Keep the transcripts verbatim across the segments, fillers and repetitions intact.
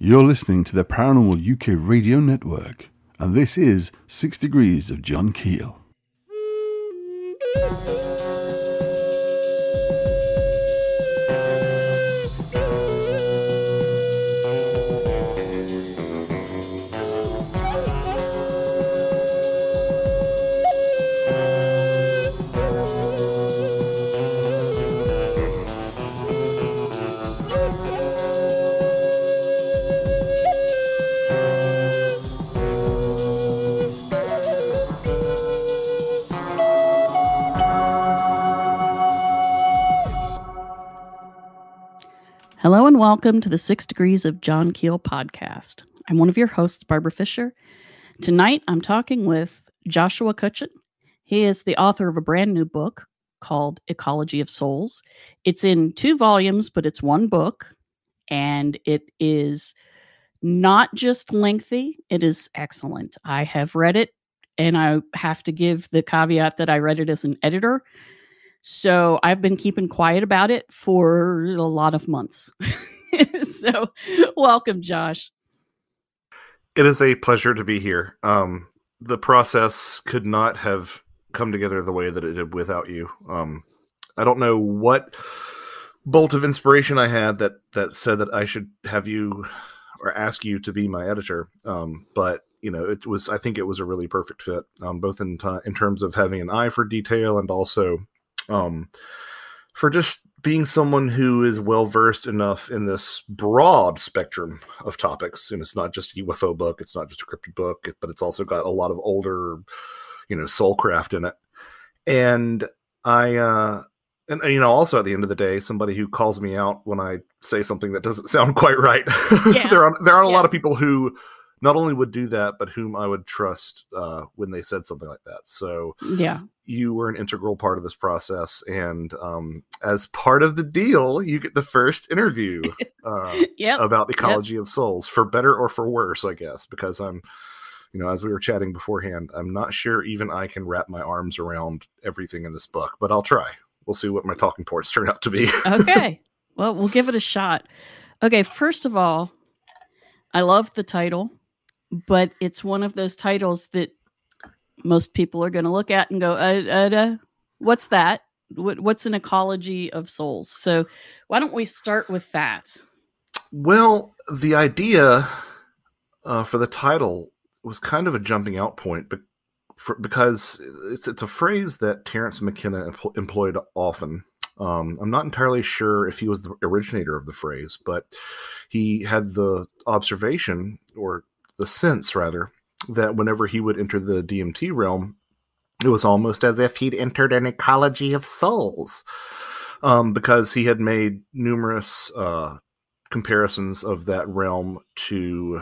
You're listening to the Paranormal U K Radio Network, and this is Six Degrees of John Keel. Hello and welcome to the Six Degrees of John Keel podcast. I'm one of your hosts, Barbara Fisher. Tonight, I'm talking with Joshua Cutchin. He is the author of a brand new book called Ecology of Souls. It's in two volumes, but it's one book, and it is not just lengthy, it is excellent. I have read it, and I have to give the caveat that I read it as an editor. So I've been keeping quiet about it for a lot of months. So welcome, Josh. It is a pleasure to be here. Um, the process could not have come together the way that it did without you. Um, I don't know what bolt of inspiration I had that, that said that I should have you or ask you to be my editor. Um, but you know, it was, I think it was a really perfect fit, um, both in, in terms of having an eye for detail and also Um, for just being someone who is well-versed enough in this broad spectrum of topics. And it's not just a U F O book. It's not just a cryptid book, but it's also got a lot of older, you know, soulcraft in it. And I, uh, and, you know, also at the end of the day, somebody who calls me out when I say something that doesn't sound quite right. Yeah. There aren't, there aren't yeah. a lot of people who not only would do that, but whom I would trust uh, when they said something like that. So yeah, you were an integral part of this process. And um, as part of the deal, you get the first interview uh, yep. about Ecology yep. of Souls, for better or for worse, I guess, because I'm, you know, as we were chatting beforehand, I'm not sure even I can wrap my arms around everything in this book, but I'll try. We'll see what my talking points turn out to be. Okay. Well, we'll give it a shot. Okay. First of all, I love the title. But it's one of those titles that most people are going to look at and go, uh, uh, uh, what's that? What, what's an ecology of souls? So why don't we start with that? Well, the idea uh, for the title was kind of a jumping out point but for, because it's, it's a phrase that Terrence McKenna empl employed often. Um, I'm not entirely sure if he was the originator of the phrase, but he had the observation or the sense, rather, that whenever he would enter the D M T realm, it was almost as if he'd entered an ecology of souls, um, because he had made numerous uh, comparisons of that realm to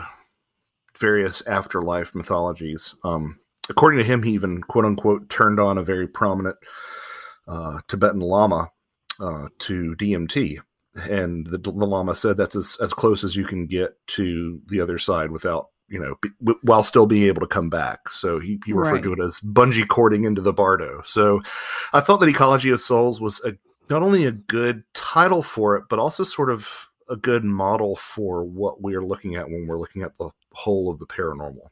various afterlife mythologies. Um, according to him, he even, quote-unquote, turned on a very prominent uh, Tibetan lama uh, to D M T. And the, the lama said that's as, as close as you can get to the other side without, you know, be, while still being able to come back. So he, he referred right. to it as bungee cording into the bardo. So I thought that Ecology of Souls was a, not only a good title for it, but also sort of a good model for what we're looking at when we're looking at the whole of the paranormal,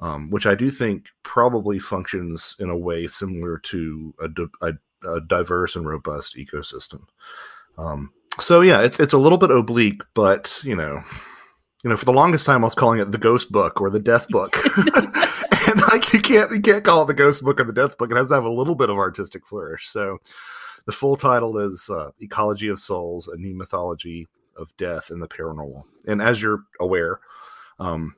um, which I do think probably functions in a way similar to a, a, a diverse and robust ecosystem. Um, so yeah, it's, it's a little bit oblique, but you know, You know, for the longest time, I was calling it the ghost book or the death book. And like, you can't, you can't call it the ghost book or the death book. It has to have a little bit of artistic flourish. So the full title is uh, Ecology of Souls, A New Mythology of Death and the Paranormal. And as you're aware, um,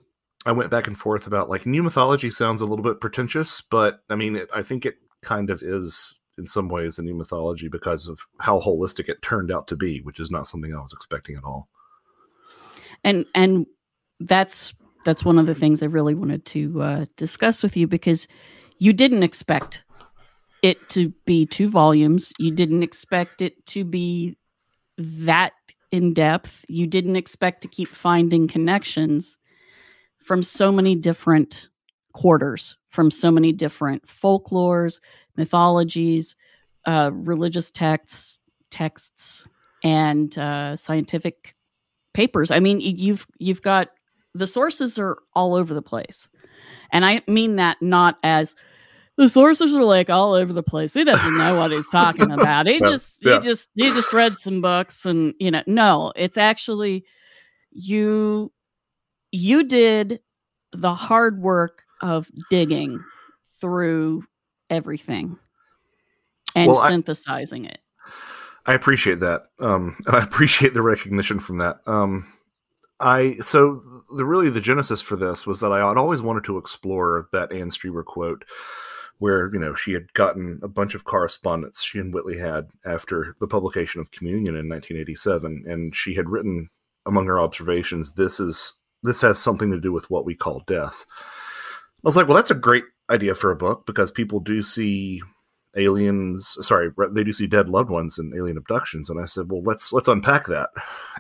I went back and forth about, like, new mythology sounds a little bit pretentious, but I mean, it, I think it kind of is in some ways a new mythology because of how holistic it turned out to be, which is not something I was expecting at all. And and that's that's one of the things I really wanted to uh, discuss with you, because you didn't expect it to be two volumes. You didn't expect it to be that in depth. You didn't expect to keep finding connections from so many different quarters, from so many different folklores, mythologies, uh, religious texts, texts, and uh, scientific papers. I mean, you've you've got the sources are all over the place. And I mean that not as the sources are like all over the place. He doesn't know what he's talking about. He well, just yeah. he just he just read some books and, you know, no, it's actually you you did the hard work of digging through everything and well, synthesizing I, it. I appreciate that. Um, and I appreciate the recognition from that. Um, I so the really the genesis for this was that I had always wanted to explore that Anne Strieber quote, where you know she had gotten a bunch of correspondence she and Whitley had after the publication of Communion in nineteen eighty-seven, and she had written among her observations, "This is this has something to do with what we call death." I was like, well, that's a great idea for a book because people do see aliens. Sorry, they do see dead loved ones and alien abductions, and I said, well, let's let's unpack that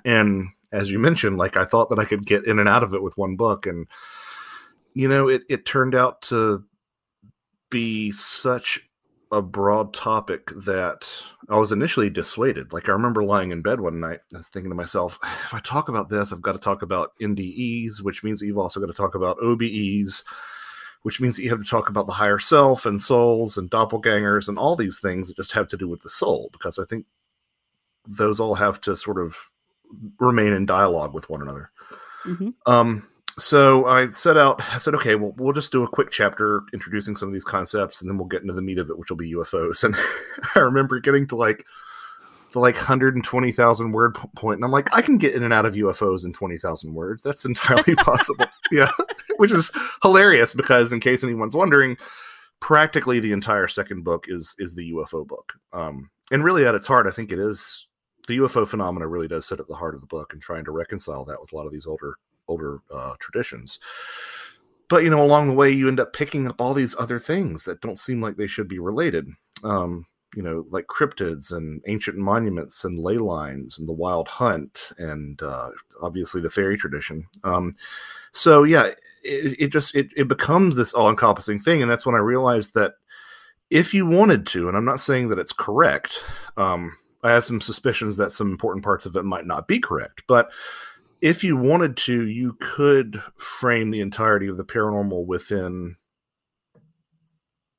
and. As you mentioned, like I thought that I could get in and out of it with one book, and you know, it it turned out to be such a broad topic that I was initially dissuaded. Like I remember lying in bed one night, I was thinking to myself, if I talk about this, I've got to talk about N D Es, which means that you've also got to talk about O B Es, which means that you have to talk about the higher self and souls and doppelgangers and all these things that just have to do with the soul, because I think those all have to sort of remain in dialogue with one another. Mm-hmm. um, so I set out, I said, okay, well, we'll just do a quick chapter introducing some of these concepts, and then we'll get into the meat of it, which will be U F Os. And I remember getting to like the like one hundred twenty thousand word point, and I'm like, I can get in and out of U F Os in twenty thousand words. That's entirely possible. Yeah, which is hilarious because, in case anyone's wondering, practically the entire second book is is the U F O book. Um, and really, at its heart, I think it is. The U F O phenomena really does sit at the heart of the book, and trying to reconcile that with a lot of these older, older uh, traditions. But, you know, along the way, you end up picking up all these other things that don't seem like they should be related. Um, you know, like cryptids and ancient monuments and ley lines and the wild hunt and uh, obviously the fairy tradition. Um, so, yeah, it, it just it, it becomes this all-encompassing thing. And that's when I realized that if you wanted to, and I'm not saying that it's correct, um, I have some suspicions that some important parts of it might not be correct, but if you wanted to, you could frame the entirety of the paranormal within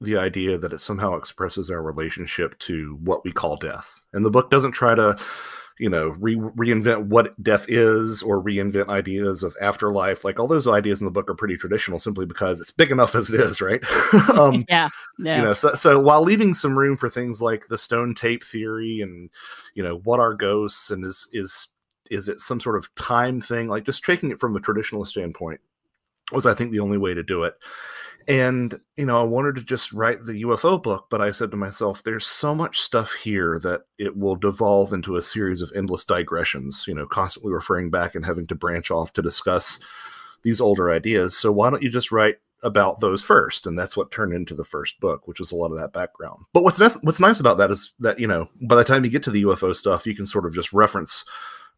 the idea that it somehow expresses our relationship to what we call death. And the book doesn't try to, you know, re reinvent what death is or reinvent ideas of afterlife. Like all those ideas in the book are pretty traditional simply because it's big enough as it is, right? um, yeah. yeah. You know, so, so while leaving some room for things like the stone tape theory and, you know, what are ghosts and is, is, is it some sort of time thing? Like just taking it from a traditionalist standpoint was, I think, the only way to do it. And, you know, I wanted to just write the U F O book, but I said to myself, there's so much stuff here that it will devolve into a series of endless digressions, you know, constantly referring back and having to branch off to discuss these older ideas. So why don't you just write about those first? And that's what turned into the first book, which is a lot of that background. But what's nice, what's nice about that is that, you know, by the time you get to the U F O stuff, you can sort of just reference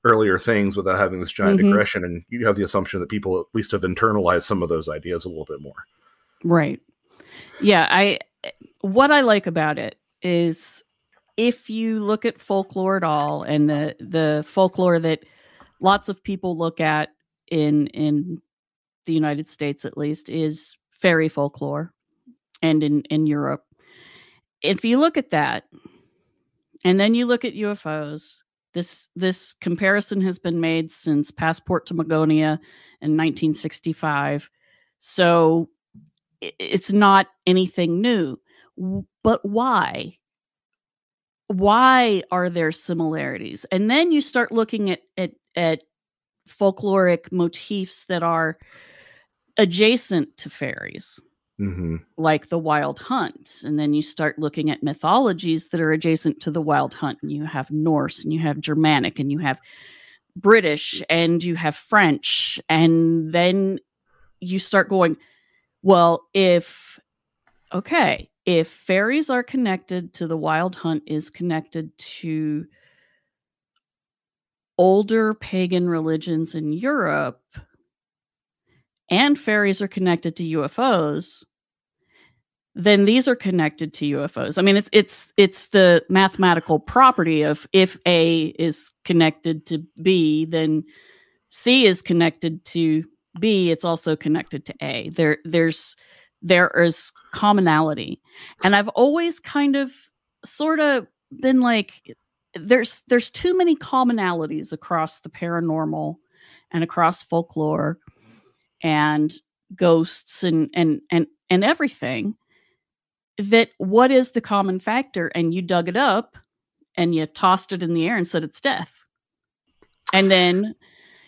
earlier things without having this giant mm-hmm. digression. And you have the assumption that people at least have internalized some of those ideas a little bit more. Right. Yeah. I, what I like about it is if you look at folklore at all and the, the folklore that lots of people look at in, in the United States, at least, is fairy folklore and in, in Europe. If you look at that and then you look at U F Os, this, this comparison has been made since Passport to Magonia in nineteen sixty-five. So it's not anything new, but why? Why are there similarities? And then you start looking at, at, at folkloric motifs that are adjacent to fairies, mm-hmm. like the wild hunt. And then you start looking at mythologies that are adjacent to the wild hunt. And you have Norse, and you have Germanic, and you have British, and you have French. And then you start going, well, if, okay, if fairies are connected to the wild hunt is connected to older pagan religions in Europe, and fairies are connected to U F Os, then these are connected to U F Os. I mean, it's, it's, it's the mathematical property of if A is connected to B, then C is connected to B, it's also connected to A. There, there's, there is commonality. And I've always kind of sort of been like, there's, there's too many commonalities across the paranormal and across folklore and ghosts and, and, and, and everything, that what is the common factor? And you dug it up and you tossed it in the air and said, it's death. And then,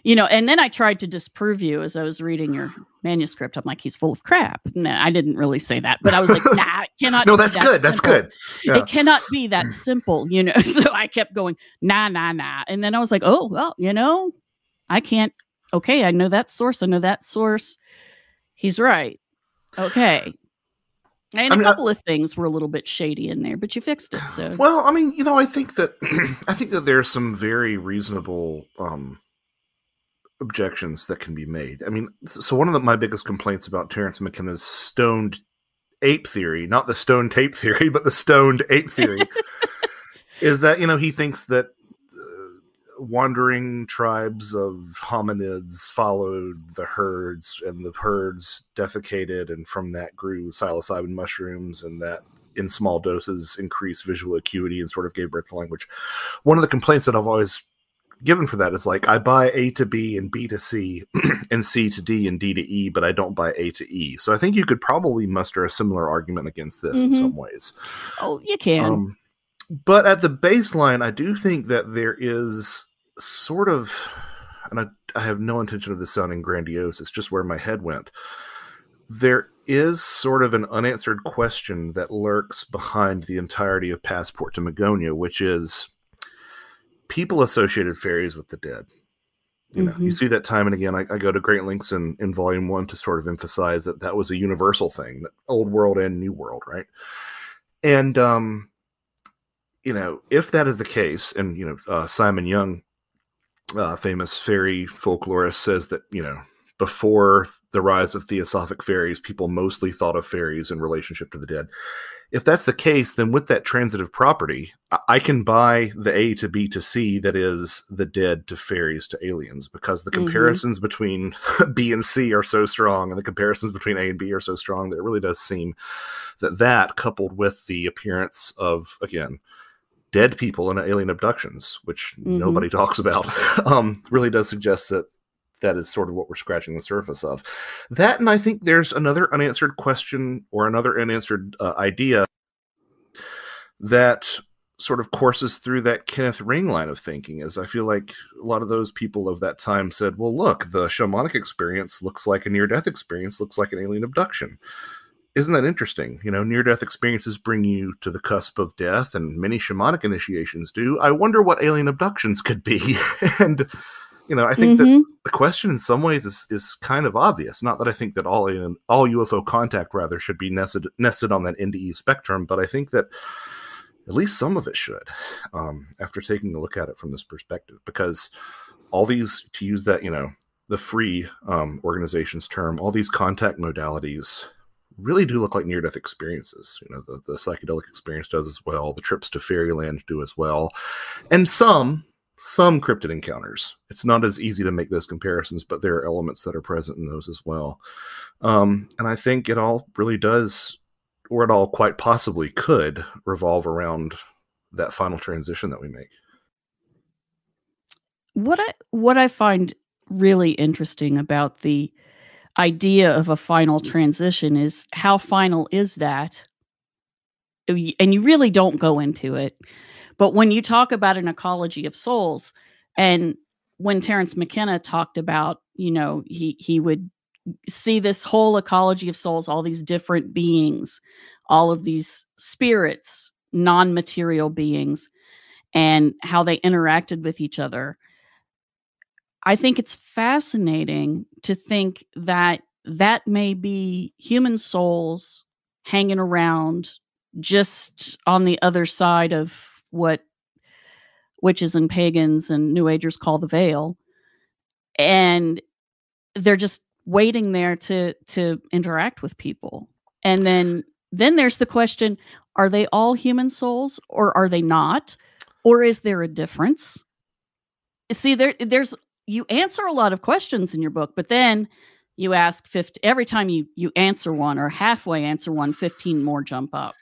you know, and then I tried to disprove you as I was reading your manuscript. I'm like, he's full of crap. No, I didn't really say that, but I was like, nah, it cannot. No, that's good. That's good. Yeah. It cannot be that simple, you know? So I kept going, nah, nah, nah. And then I was like, oh, well, you know, I can't. Okay. I know that source. I know that source. He's right. Okay. And I mean, a couple I, of things were a little bit shady in there, but you fixed it. So, well, I mean, you know, I think that, I think that there's some very reasonable, um, objections that can be made. I mean, so one of the, my biggest complaints about Terrence McKenna's stoned ape theory, not the stone tape theory, but the stoned ape theory, is that, you know, he thinks that uh, wandering tribes of hominids followed the herds, and the herds defecated, and from that grew psilocybin mushrooms, and that in small doses increased visual acuity and sort of gave birth to language. One of the complaints that I've always given for that is like, I buy A to B and B to C and C to D and D to E, but I don't buy A to E. So I think you could probably muster a similar argument against this, mm-hmm, in some ways. Oh, you can. Um, but at the baseline, I do think that there is sort of, and I, I have no intention of this sounding grandiose, it's just where my head went. There is sort of an unanswered question that lurks behind the entirety of Passport to Magonia, which is, people associated fairies with the dead. You know, mm-hmm, you see that time and again. I, I go to great lengths in, in volume one to sort of emphasize that that was a universal thing, old world and new world, right? And, um, you know, if that is the case, and, you know, uh, Simon Young, uh, famous fairy folklorist, says that, you know, before the rise of theosophic fairies, people mostly thought of fairies in relationship to the dead. If that's the case, then with that transitive property, I can buy the A to B to C, that is the dead to fairies to aliens, because the comparisons, mm-hmm, between B and C are so strong, and the comparisons between A and B are so strong, that it really does seem that that, coupled with the appearance of, again, dead people in alien abductions, which, mm-hmm, nobody talks about, um, really does suggest that that is sort of what we're scratching the surface of. That, and I think there's another unanswered question, or another unanswered uh, idea that sort of courses through that Kenneth Ring line of thinking, is I feel like a lot of those people of that time said, well, look, the shamanic experience looks like a near-death experience, looks like an alien abduction. Isn't that interesting? You know, near-death experiences bring you to the cusp of death, and many shamanic initiations do. I wonder what alien abductions could be. And, you know, I think, mm-hmm, that the question in some ways is, is kind of obvious. Not that I think that all in, all U F O contact, rather, should be nested, nested on that N D E spectrum, but I think that at least some of it should, um, after taking a look at it from this perspective, because all these, to use that, you know, the free um, organization's term, all these contact modalities really do look like near-death experiences. You know, the, the psychedelic experience does as well. The trips to fairyland do as well. And some... some cryptid encounters. It's not as easy to make those comparisons, but there are elements that are present in those as well. Um, and I think it all really does, or it all quite possibly could, revolve around that final transition that we make. What I, what I find really interesting about the idea of a final transition is, how final is that? And you really don't go into it. But when you talk about an ecology of souls, and when Terrence McKenna talked about, you know, he, he would see this whole ecology of souls, all these different beings, all of these spirits, non-material beings, and how they interacted with each other. I think it's fascinating to think that that may be human souls hanging around just on the other side of what witches and pagans and New Agers call the veil, and they're just waiting there to to interact with people. And then then there's the question: are they all human souls, or are they not, or is there a difference? See, there there's you answer a lot of questions in your book, but then you ask fifty every time you, you answer one or halfway answer one, fifteen more jump up.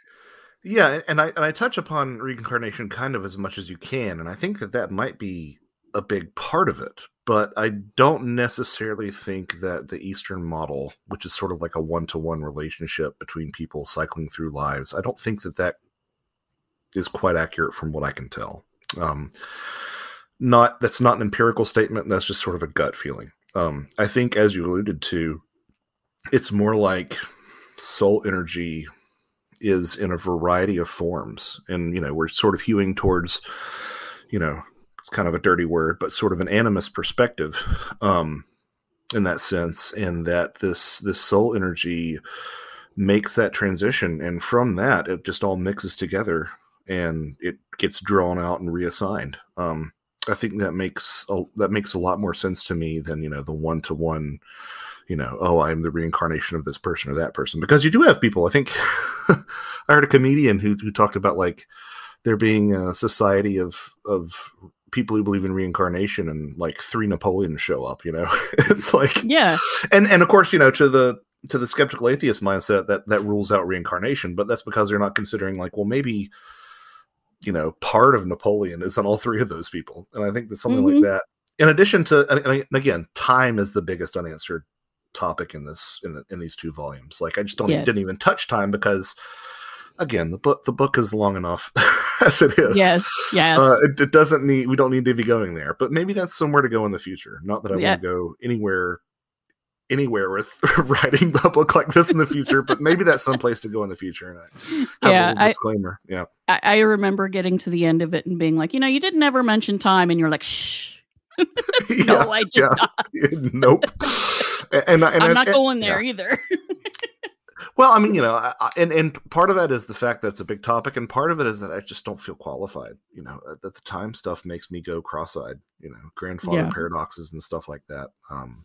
Yeah, and I, and I touch upon reincarnation kind of as much as you can, and I think that that might be a big part of it, but I don't necessarily think that the Eastern model, which is sort of like a one-to-one relationship between people cycling through lives, I don't think that that is quite accurate from what I can tell. Um, not that's not an empirical statement, that's just sort of a gut feeling. Um, I think, as you alluded to, it's more like soul energy is in a variety of forms. And, you know, we're sort of hewing towards, you know, it's kind of a dirty word, but sort of an animist perspective, um, in that sense, and that this, this soul energy makes that transition. And from that, it just all mixes together and it gets drawn out and reassigned. Um, I think that makes, a, that makes a lot more sense to me than, you know, the one-to-one, you know, oh, I'm the reincarnation of this person or that person. Because you do have people, I think, I heard a comedian who, who talked about, like, there being a society of, of people who believe in reincarnation, and like three Napoleons show up, you know, it's like, yeah. And, and of course, you know, to the, to the skeptical atheist mindset, that, that rules out reincarnation, but that's because they're not considering, like, well, maybe, you know, part of Napoleon is on all three of those people. And I think that something mm-hmm. like that, in addition to, and, and again, time is the biggest unanswered topic in this in, the, in these two volumes. Like, I just don't yes. didn't even touch time because, again, the book the book is long enough as it is. Yes, yes. Uh, it, it doesn't need we don't need to be going there. But maybe that's somewhere to go in the future. Not that I yeah. want to go anywhere anywhere with writing a book like this in the future, but maybe that's someplace to go in the future. And I yeah, have a I, disclaimer. Yeah, I, I remember getting to the end of it and being like, you know, you didn't ever mention time, and you're like, shh. no, yeah, I did yeah. not. Nope. And, and, and I'm not and, going there yeah. either. Well, I mean, you know, I, and and part of that is the fact that it's a big topic, and part of it is that I just don't feel qualified. You know, that the time stuff makes me go cross-eyed. You know, grandfather yeah. paradoxes and stuff like that. Um,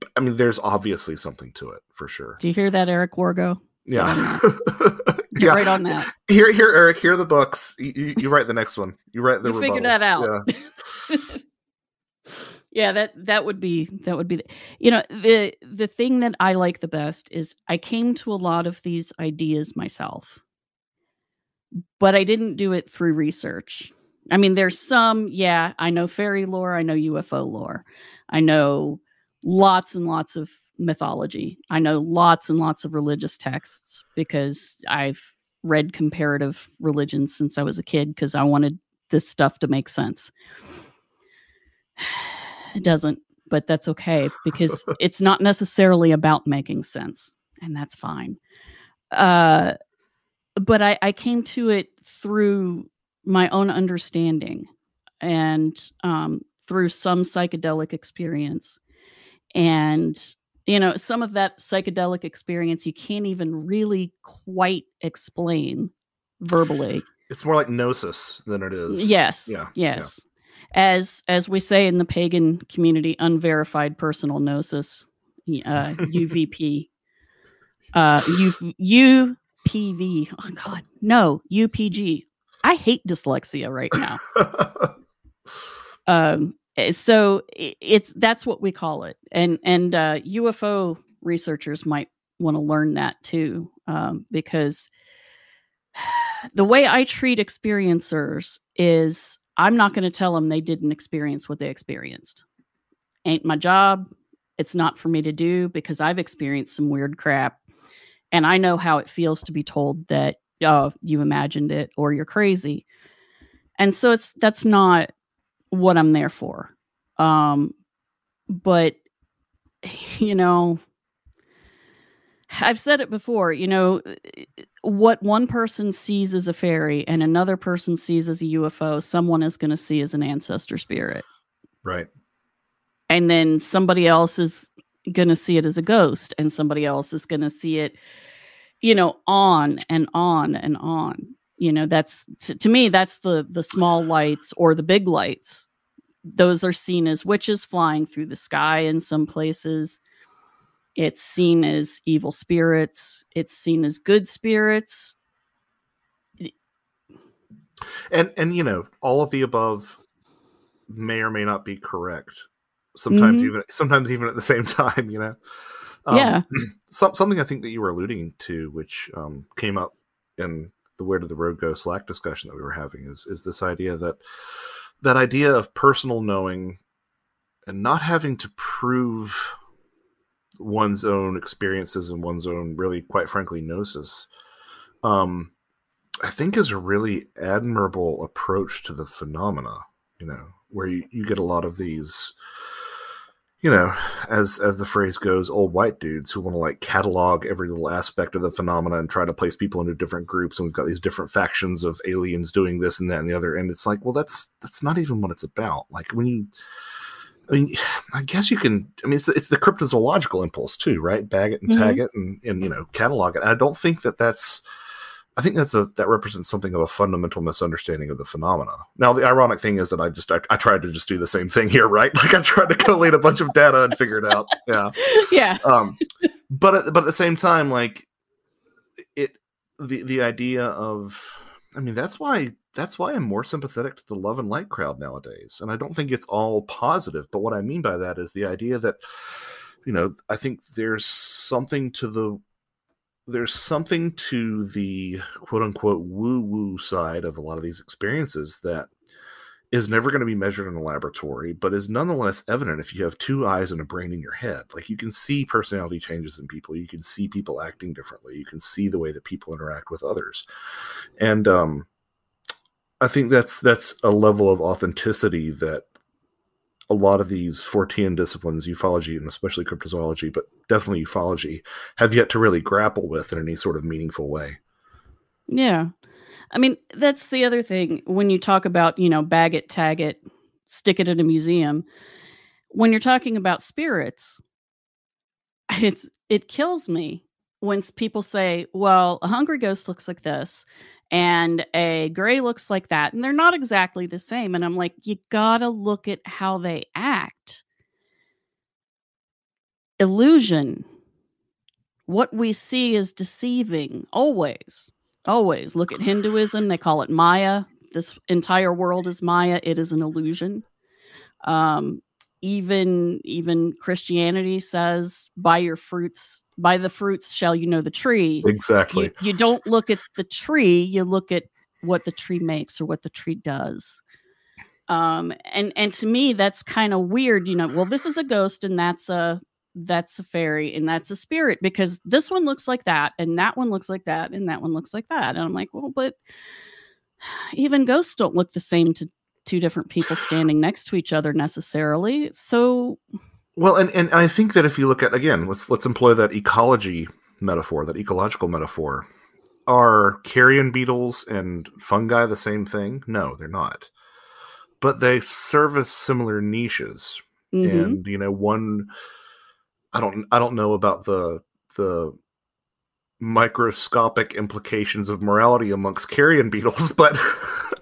but, I mean, there's obviously something to it for sure. Do you hear that, Eric Wargo? Yeah. You're yeah. right on that. Here, here, Eric. Here are the books. You, you, you write the next one. You write the. You rebuttal. Figure that out. Yeah. Yeah, that that would be that would be the, you know, the the thing that I like the best is I came to a lot of these ideas myself, but I didn't do it through research. I mean, there's some, yeah, I know fairy lore, I know U F O lore, I know lots and lots of mythology, I know lots and lots of religious texts because I've read comparative religions since I was a kid because I wanted this stuff to make sense. It doesn't, but that's okay because it's not necessarily about making sense, and that's fine. Uh, but I, I came to it through my own understanding and um, through some psychedelic experience. And, you know, some of that psychedelic experience you can't even really quite explain verbally. It's more like gnosis than it is. Yes. Yeah. Yes. Yeah. As as we say in the pagan community, unverified personal gnosis, uh, U V P, uh, U, UPV. Oh God, no, U P G. I hate dyslexia right now. um, so it, it's that's what we call it, and and uh, U F O researchers might want to learn that too, um, because the way I treat experiencers is, I'm not going to tell them they didn't experience what they experienced. Ain't my job. It's not for me to do because I've experienced some weird crap. And I know how it feels to be told that, oh, you imagined it or you're crazy. And so it's, that's not what I'm there for. Um, but, you know, I've said it before, you know, what one person sees as a fairy and another person sees as a U F O, someone is going to see as an ancestor spirit. Right. And then somebody else is going to see it as a ghost, and somebody else is going to see it, you know, on and on and on. You know, that's to, to me, that's the, the small lights or the big lights. Those are seen as witches flying through the sky in some places. It's seen as evil spirits. It's seen as good spirits. And, and you know, all of the above may or may not be correct. sometimes mm-hmm. even sometimes even at the same time, you know. Um, yeah. So, something I think that you were alluding to, which um, came up in the Where Did the Road Go Slack discussion that we were having, is is this idea that that idea of personal knowing and not having to prove one's own experiences and one's own, really, quite frankly, gnosis, um, I think is a really admirable approach to the phenomena, you know, where you, you get a lot of these, you know, as as the phrase goes, old white dudes who want to, like, catalog every little aspect of the phenomena and try to place people into different groups, and we've got these different factions of aliens doing this and that and the other, and it's like, well, that's that's not even what it's about. Like, when you, I mean, I guess you can, I mean, it's, it's the cryptozoological impulse too, right? Bag it and tag mm-hmm. it and, and, you know, catalog it. I don't think that that's, I think that's a, that represents something of a fundamental misunderstanding of the phenomena. Now, the ironic thing is that I just, I, I tried to just do the same thing here, right? Like, I tried to collate a bunch of data and figure it out. Yeah. Yeah. Um, but, at, but at the same time, like, it, the, the idea of, I mean, that's why, that's why I'm more sympathetic to the love and light crowd nowadays. And I don't think it's all positive, but what I mean by that is the idea that, you know, I think there's something to the, there's something to the quote unquote woo woo side of a lot of these experiences that is never going to be measured in a laboratory, but is nonetheless evident if you have two eyes and a brain in your head. Like, you can see personality changes in people. You can see people acting differently. You can see the way that people interact with others. And, um, I think that's that's a level of authenticity that a lot of these Fortean disciplines, ufology and especially cryptozoology, but definitely ufology, have yet to really grapple with in any sort of meaningful way. Yeah. I mean, that's the other thing when you talk about, you know, bag it, tag it, stick it in a museum. When you're talking about spirits, it's it kills me when people say, well, a hungry ghost looks like this, and a gray looks like that, and they're not exactly the same. And I'm like, you gotta look at how they act. Illusion. What we see is deceiving. Always. Always. Look at Hinduism. They call it Maya. This entire world is Maya. It is an illusion. Um, even, even Christianity says, by your fruits, by the fruits shall you know the tree. Exactly. You, you don't look at the tree, you look at what the tree makes or what the tree does. Um, and, and to me, that's kind of weird, you know, well, this is a ghost and that's a, that's a fairy and that's a spirit, because this one looks like that and that one looks like that and that one looks like that. And I'm like, well, but even ghosts don't look the same to two different people standing next to each other necessarily. So... Well, and, and I think that if you look at, again, let's let's employ that ecology metaphor, that ecological metaphor. Are carrion beetles and fungi the same thing? No, they're not. But they service similar niches. Mm-hmm. And, you know, one, I don't I don't know about the the microscopic implications of morality amongst carrion beetles, but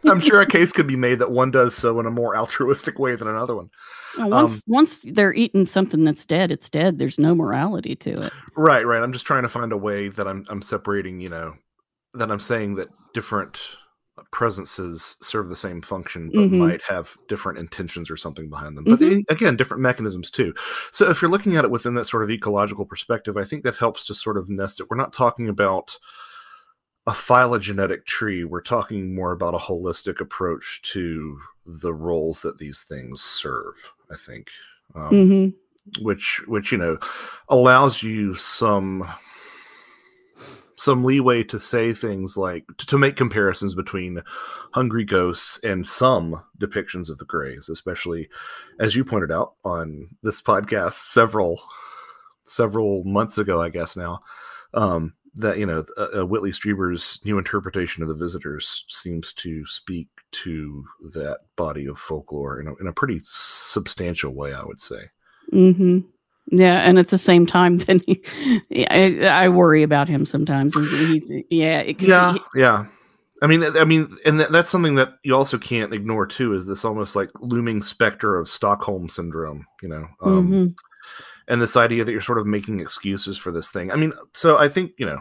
I'm sure a case could be made that one does so in a more altruistic way than another one. Well, once, um, once they're eating something that's dead, it's dead. There's no morality to it. Right, right. I'm just trying to find a way that I'm, I'm separating, you know, that I'm saying that different presences serve the same function, but mm-hmm. might have different intentions or something behind them. But mm-hmm. they, again, different mechanisms too. So if you're looking at it within that sort of ecological perspective, I think that helps to sort of nest it. We're not talking about a phylogenetic tree. We're talking more about a holistic approach to the roles that these things serve, I think, um, mm-hmm. which, which, you know, allows you some, some leeway to say things like, to, to make comparisons between hungry ghosts and some depictions of the grays, especially as you pointed out on this podcast several, several months ago, I guess now, um, that, you know, uh, uh, Whitley Strieber's new interpretation of the visitors seems to speak to that body of folklore in a, in a pretty substantial way, I would say. Mm-hmm. Yeah, and at the same time, then he, I, I worry about him sometimes. He's, he's, yeah, yeah, he, yeah. I mean, I mean, and th that's something that you also can't ignore too. Is this almost like looming specter of Stockholm syndrome? You know, um, mm-hmm. and this idea that you're sort of making excuses for this thing. I mean, so I think, you know,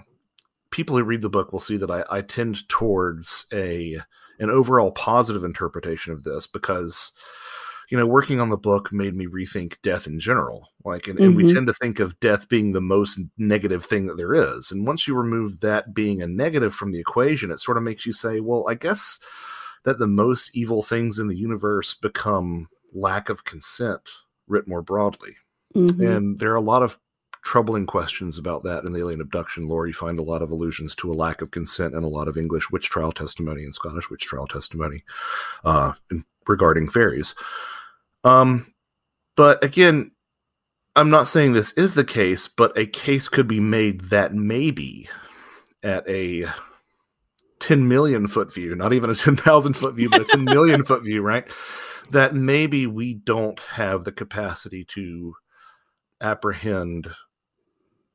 people who read the book will see that I, I tend towards a an overall positive interpretation of this because you know, working on the book made me rethink death in general. Like, and, mm-hmm. and we tend to think of death being the most negative thing that there is. And once you remove that being a negative from the equation, it sort of makes you say, well, I guess that the most evil things in the universe become lack of consent writ more broadly. Mm-hmm. And there are a lot of troubling questions about that in the alien abduction lore. You find a lot of allusions to a lack of consent and a lot of English witch trial testimony and Scottish witch trial testimony uh, in, regarding fairies. Um, but again, I'm not saying this is the case, but a case could be made that maybe at a ten million foot view, not even a ten thousand foot view, but a ten million foot view, right? That maybe we don't have the capacity to apprehend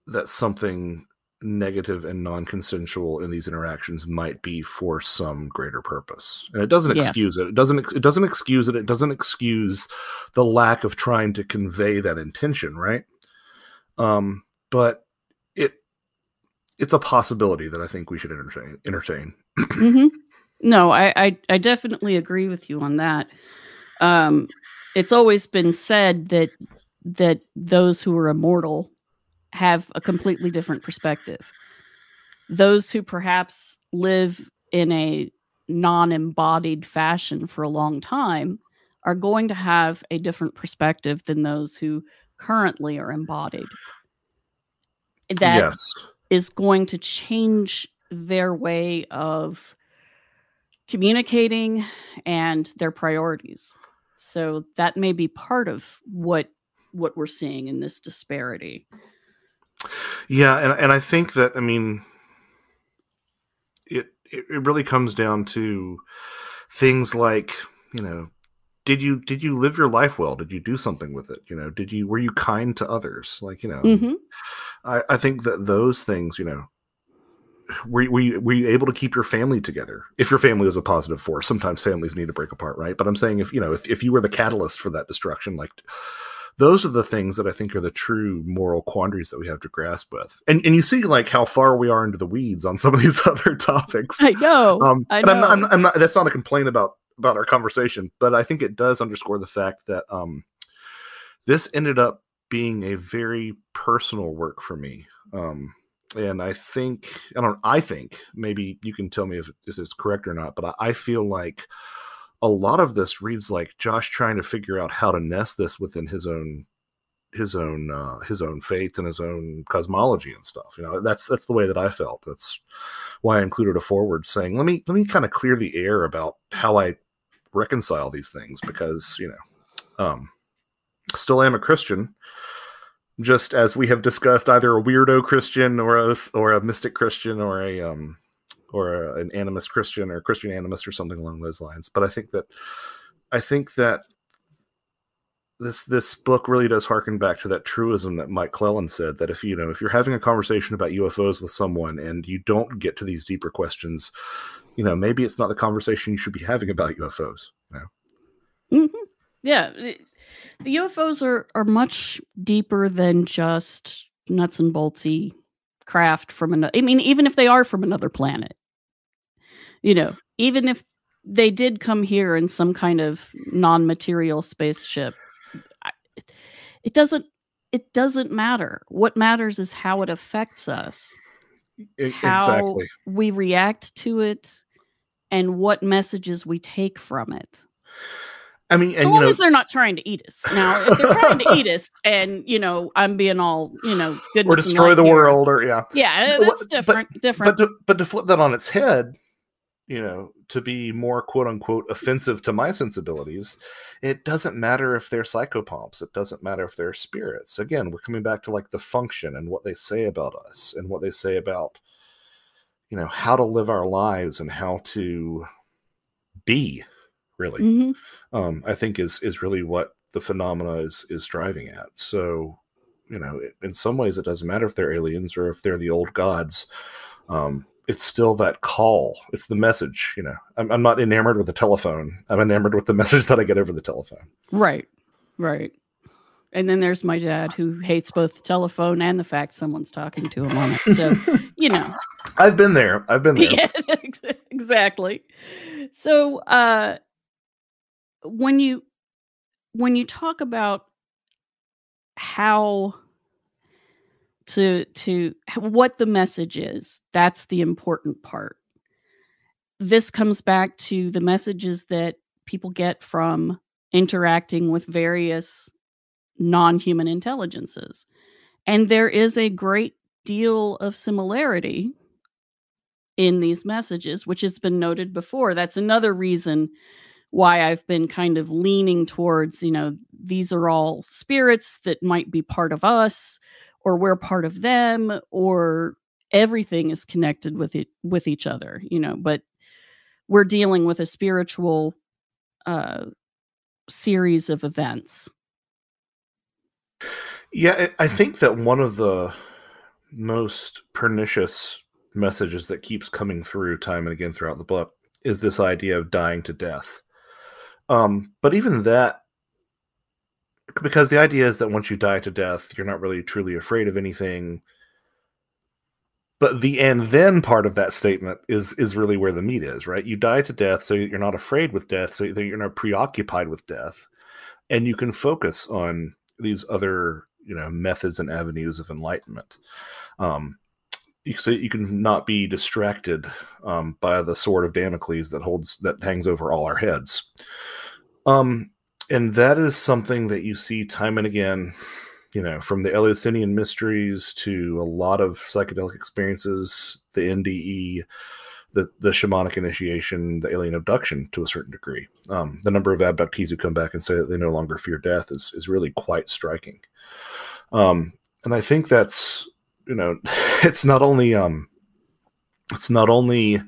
that something negative and non-consensual in these interactions might be for some greater purpose. And it doesn't excuse yes. it. It doesn't, it doesn't excuse it. It doesn't excuse the lack of trying to convey that intention. Right. Um, but it, it's a possibility that I think we should entertain, entertain. Mm-hmm. No, I, I, I definitely agree with you on that. Um, it's always been said that, that those who are immortal have a completely different perspective. Those who perhaps live in a non-embodied fashion for a long time are going to have a different perspective than those who currently are embodied. That yes. is going to change their way of communicating and their priorities. So that may be part of what what we're seeing in this disparity. Yeah, and and I think that, I mean, it it really comes down to things like, you know, did you did you live your life well? Did you do something with it? You know, did you were you kind to others? Like, you know, mm-hmm. I I think that those things, you know, were were you, were you able to keep your family together? If your family was a positive force, sometimes families need to break apart, right? But I'm saying, if you know, if if you were the catalyst for that destruction, like. Those are the things that I think are the true moral quandaries that we have to grasp with. And and you see like how far we are into the weeds on some of these other topics. I know. Um, I know. I'm not, I'm not, I'm not, that's not a complaint about, about our conversation, but I think it does underscore the fact that um, this ended up being a very personal work for me. Um, and I think, I don't, I think maybe you can tell me if this is correct or not, but I, I feel like a lot of this reads like Josh trying to figure out how to nest this within his own, his own, uh, his own faith and his own cosmology and stuff. You know, that's, that's the way that I felt. That's why I included a foreword saying, let me, let me kind of clear the air about how I reconcile these things, because, you know, um, still am a Christian, just as we have discussed, either a weirdo Christian or a, or a mystic Christian or a, um, or an animist Christian or Christian animist or something along those lines. But I think that, I think that this, this book really does harken back to that truism that Mike Clelland said, that if, you know, if you're having a conversation about U F Os with someone and you don't get to these deeper questions, you know, maybe it's not the conversation you should be having about U F Os. You know? Mm-hmm. Yeah. The U F Os are, are much deeper than just nuts and boltsy craft from another. I mean, even if they are from another planet, you know, even if they did come here in some kind of non-material spaceship, it doesn't, it doesn't matter. What matters is how it affects us, it, how exactly. we react to it, and what messages we take from it. I mean, so and, long you know, as they're not trying to eat us. Now, if they're trying to eat us, and you know, I'm being all you know, goodness, or destroy the world, or yeah, yeah, that's different. But, different. But to, but to flip that on its head, you know, to be more quote unquote offensive to my sensibilities, it doesn't matter if they're psychopomps. It doesn't matter if they're spirits. Again, we're coming back to like the function and what they say about us and what they say about, you know, how to live our lives and how to be. Really, mm-hmm. um, I think is is really what the phenomena is is driving at. So, you know, it, in some ways, it doesn't matter if they're aliens or if they're the old gods. Um, it's still that call. It's the message. You know, I'm I'm not enamored with the telephone. I'm enamored with the message that I get over the telephone. Right, right. And then there's my dad, who hates both the telephone and the fact someone's talking to him on it. So, you know, I've been there. I've been there. Yeah, exactly. So. Uh, When you when you talk about how to to what the message is, that's the important part. This comes back to the messages that people get from interacting with various non-human intelligences. And there is a great deal of similarity in these messages, which has been noted before. That's another reason why I've been kind of leaning towards, you know, these are all spirits that might be part of us, or we're part of them, or everything is connected with it, with each other, you know, but we're dealing with a spiritual uh, series of events. Yeah, I think that one of the most pernicious messages that keeps coming through time and again throughout the book is this idea of dying to death. Um, but even that, because the idea is that once you die to death, you're not really truly afraid of anything. But the and then part of that statement is is really where the meat is, right? You die to death so that you're not afraid with death, so that you're not preoccupied with death, and you can focus on these other, you know, methods and avenues of enlightenment. Um, so you can not be distracted um, by the sword of Damocles that holds that hangs over all our heads. Um, and that is something that you see time and again, you know, from the Eleusinian mysteries to a lot of psychedelic experiences, the N D E, the, the shamanic initiation, the alien abduction to a certain degree. Um, the number of abductees who come back and say that they no longer fear death is, is really quite striking. Um, and I think that's, you know, it's not only, um, it's not only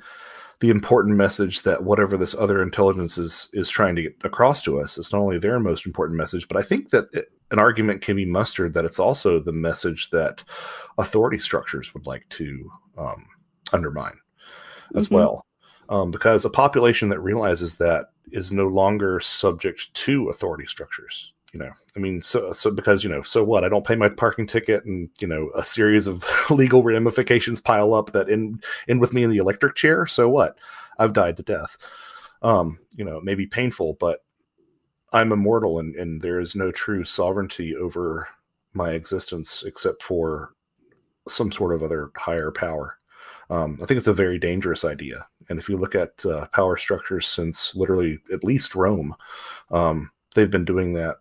the important message that whatever this other intelligence is, is trying to get across to us, it's not only their most important message, but I think that it, an argument can be mustered that it's also the message that authority structures would like to um, undermine as mm-hmm. well. Um, because a population that realizes that is no longer subject to authority structures. You know, I mean, so, so because, you know, so what? I don't pay my parking ticket and, you know, a series of legal ramifications pile up that end, end with me in the electric chair. So what? I've died to death. Um, you know, it may be painful, but I'm immortal and, and there is no true sovereignty over my existence except for some sort of other higher power. Um, I think it's a very dangerous idea. And if you look at uh, power structures since literally at least Rome, um, they've been doing that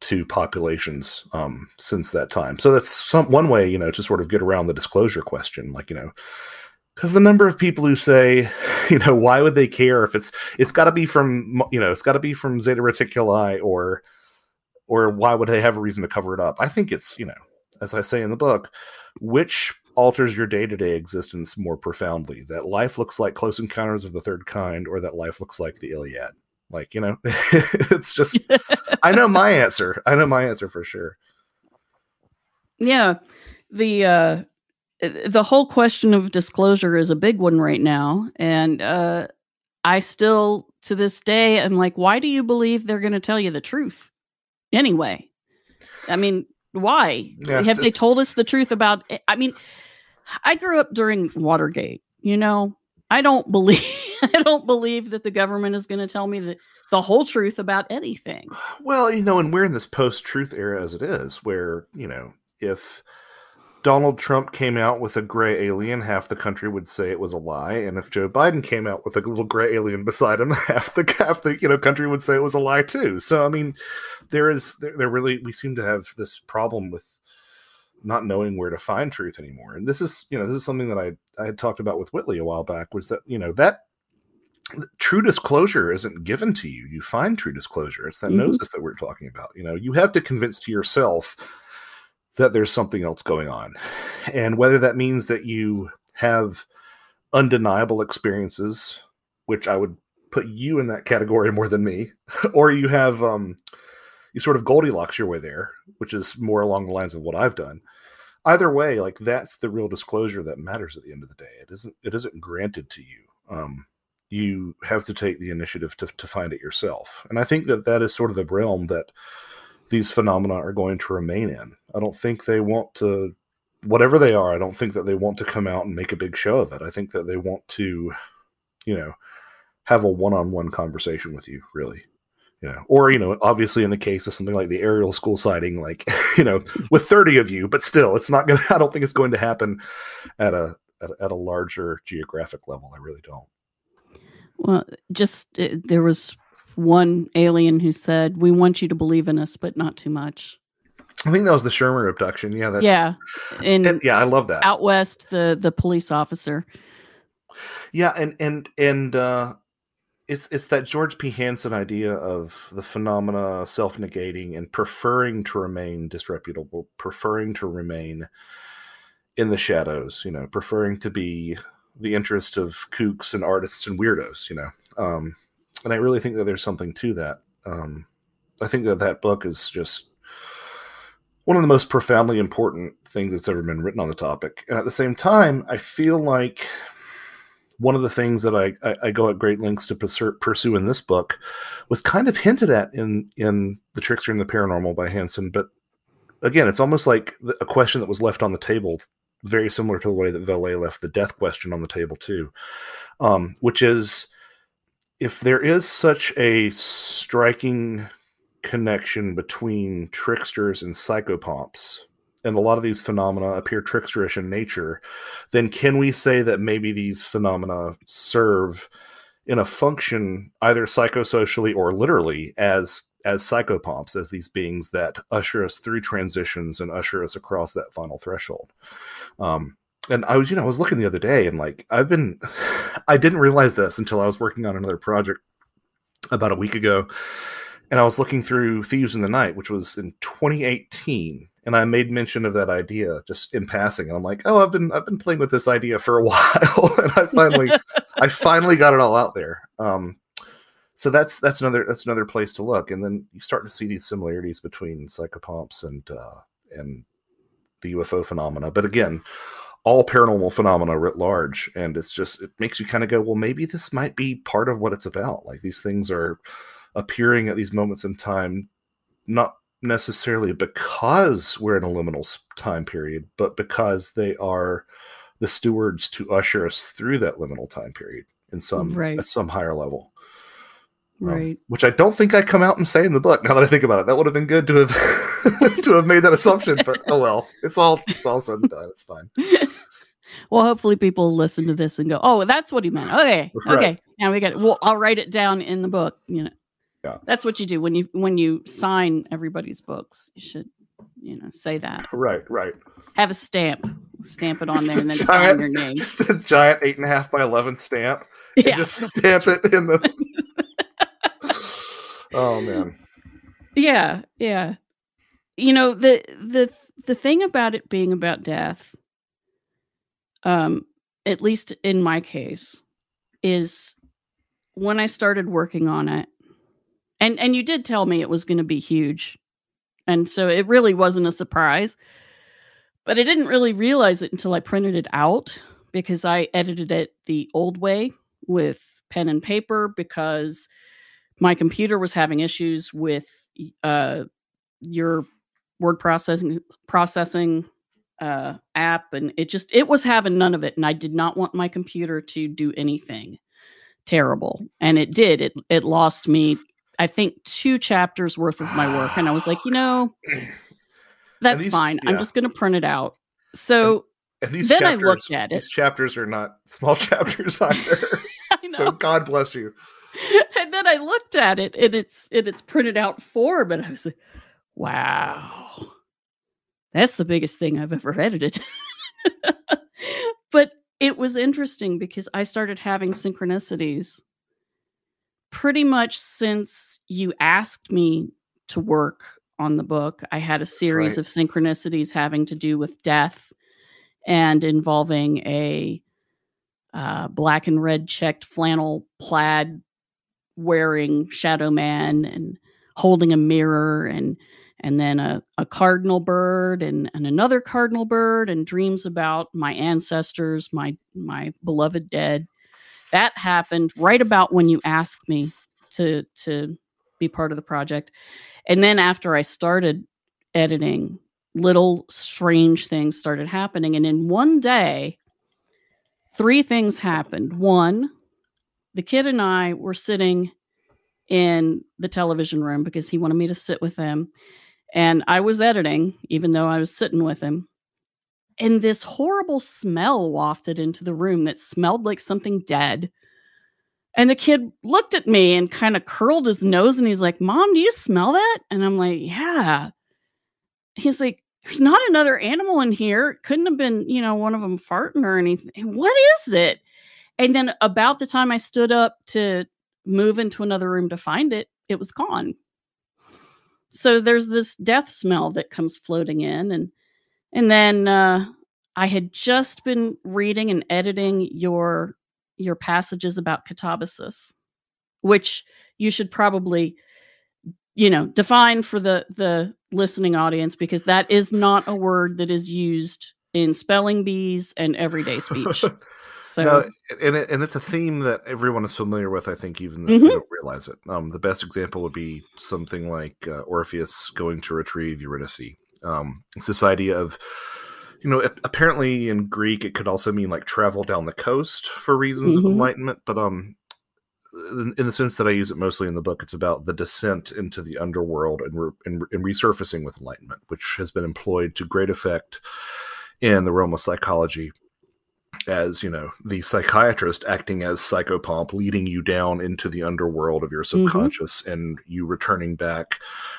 to populations um, since that time. So that's some one way, you know, to sort of get around the disclosure question, like, you know, because the number of people who say, you know, why would they care if it's it's got to be from, you know, it's got to be from Zeta Reticuli or or why would they have a reason to cover it up? I think it's, you know, as I say in the book, which alters your day-to-day existence more profoundly, that life looks like Close Encounters of the Third Kind or that life looks like the Iliad. Like, you know, it's just, I know my answer. I know my answer for sure. Yeah. The, uh, the whole question of disclosure is a big one right now. And, uh, I still to this day, I'm like, why do you believe they're going to tell you the truth anyway? I mean, why yeah, have they told us the truth about it? I mean, I grew up during Watergate, you know, I don't believe I don't believe that the government is going to tell me the, the whole truth about anything. Well, you know, and we're in this post-truth era as it is, where, you know, if Donald Trump came out with a gray alien, half the country would say it was a lie. And if Joe Biden came out with a little gray alien beside him, half the, half the you know, country would say it was a lie too. So, I mean, there is, there, there really, we seem to have this problem with not knowing where to find truth anymore. And this is, you know, this is something that I, I had talked about with Whitley a while back, was that, you know, that true disclosure isn't given to you. You find true disclosure. It's that mm-hmm. gnosis that we're talking about. You know, you have to convince to yourself that there's something else going on. And whether that means that you have undeniable experiences, which I would put you in that category more than me, or you have, um, you sort of Goldilocks your way there, which is more along the lines of what I've done. Either way, like, that's the real disclosure that matters at the end of the day. It isn't, it isn't granted to you. Um, you have to take the initiative to, to find it yourself. And I think that that is sort of the realm that these phenomena are going to remain in. I don't think they want to, whatever they are, I don't think that they want to come out and make a big show of it. I think that they want to, you know, have a one-on-one conversation with you, really. You know, or, you know, obviously in the case of something like the aerial school sighting, like, you know, with thirty of you, but still, it's not going to, I don't think it's going to happen at a, at, at a larger geographic level. I really don't. Well, just, it, there was one alien who said, we want you to believe in us, but not too much. I think that was the Shermer abduction. Yeah. That's, yeah. And, and yeah, I love that. Out West, the, the police officer. Yeah. And, and, and, uh, It's it's that George P. Hansen idea of the phenomena self-negating and preferring to remain disreputable, preferring to remain in the shadows, you know, preferring to be the interest of kooks and artists and weirdos, you know. Um, and I really think that there's something to that. Um, I think that that book is just one of the most profoundly important things that's ever been written on the topic. And at the same time, I feel like one of the things that I, I, I go at great lengths to pursue in this book was kind of hinted at in, in The Trickster and the Paranormal by Hansen. But again, it's almost like a question that was left on the table, very similar to the way that Vallée left the death question on the table too, um, which is, if there is such a striking connection between tricksters and psychopomps, and a lot of these phenomena appear tricksterish in nature, then can we say that maybe these phenomena serve in a function, either psychosocially or literally, as as psychopomps, as these beings that usher us through transitions and usher us across that final threshold? Um, and I was, you know, I was looking the other day, and like I've been, I didn't realize this until I was working on another project about a week ago, and I was looking through Thieves in the Night, which was in twenty eighteen. And I made mention of that idea just in passing, and I'm like, "Oh, I've been I've been playing with this idea for a while, and I finally I finally got it all out there." Um, so that's that's another that's another place to look, and then you start to see these similarities between psychopomps and uh, and the U F O phenomena. But again, all paranormal phenomena writ large, and it's just it makes you kind of go, "Well, maybe this might be part of what it's about." Like, these things are appearing at these moments in time, not necessarily because we're in a liminal time period, but because they are the stewards to usher us through that liminal time period in some right. at some higher level, right? Um, which I don't think I come out and say in the book. Now that I think about it, that would have been good to have to have made that assumption. But oh well, it's all it's all said and done. It's fine. Well, hopefully people listen to this and go, "Oh, that's what he meant." Okay, right. Okay. Now we got it. Well, I'll write it down in the book. You know. Yeah. That's what you do when you when you sign everybody's books. You should, you know, say that. Right, right. Have a stamp, stamp it on there, and then giant, sign your name. Just a giant eight and a half by eleven stamp. Yeah. And just stamp it in the. Oh man. Yeah, yeah. You know, the the the thing about it being about death, um, at least in my case, is when I started working on it. And and you did tell me it was going to be huge. And so it really wasn't a surprise. But I didn't really realize it until I printed it out, because I edited it the old way with pen and paper, because my computer was having issues with uh, your word processing processing uh, app. And it just, it was having none of it. And I did not want my computer to do anything terrible. And it did. It it lost me, I think, two chapters worth of my work. And I was like, you know, that's these, fine. Yeah. I'm just going to print it out. So and, and these then chapters, I looked at it. These chapters are not small chapters either. I know. So God bless you. And then I looked at it in its, in its printed out form. And I was like, wow, that's the biggest thing I've ever edited. But it was interesting because I started having synchronicities pretty much since you asked me to work on the book. I had a series That's right. of synchronicities having to do with death and involving a uh, black and red checked flannel plaid wearing shadow man and holding a mirror, and and then a, a cardinal bird and, and another cardinal bird, and dreams about my ancestors, my my beloved dead. That happened right about when you asked me to to be part of the project. And then after I started editing, little strange things started happening. And in one day, three things happened. One, the kid and I were sitting in the television room because he wanted me to sit with him. And I was editing, even though I was sitting with him. And this horrible smell wafted into the room that smelled like something dead. And the kid looked at me and kind of curled his nose and he's like, "Mom, do you smell that?" And I'm like, "Yeah." He's like, "There's not another animal in here. It couldn't have been, you know, one of them farting or anything. What is it?" And then about the time I stood up to move into another room to find it, it was gone. So there's this death smell that comes floating in. And and then uh, I had just been reading and editing your your passages about katabasis, which you should probably, you know, define for the, the listening audience, because that is not a word that is used in spelling bees and everyday speech. So, no, and, it, and it's a theme that everyone is familiar with, I think, even if mm-hmm. you don't realize it. Um, the best example would be something like uh, Orpheus going to retrieve Eurydice. Um, it's this idea of, you know, apparently in Greek, it could also mean like travel down the coast for reasons mm-hmm. of enlightenment. But um, in, in the sense that I use it mostly in the book, it's about the descent into the underworld and, re and, re and resurfacing with enlightenment, which has been employed to great effect in the realm of psychology. As, you know, the psychiatrist acting as psychopomp, leading you down into the underworld of your subconscious mm-hmm. and you returning back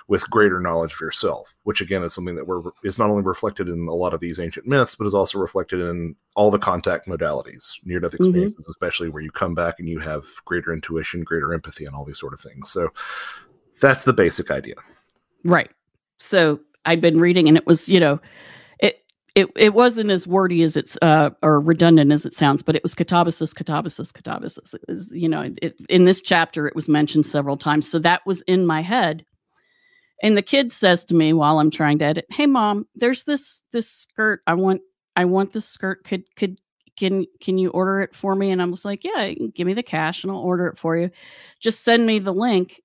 with greater knowledge of yourself, which again is something that we're, is not only reflected in a lot of these ancient myths, but is also reflected in all the contact modalities, near-death experiences, mm-hmm. especially where you come back and you have greater intuition, greater empathy, and all these sort of things. So that's the basic idea. Right. So I'd been reading and it was, you know, It it wasn't as wordy as it's uh, or redundant as it sounds, but it was katabasis, katabasis, katabasis. It was, you know, it, in this chapter, it was mentioned several times. So that was in my head. And the kid says to me while I'm trying to edit, "Hey, Mom, there's this this skirt. I want I want this skirt. Could could can can you order it for me?" And I was like, "Yeah, give me the cash and I'll order it for you. Just send me the link."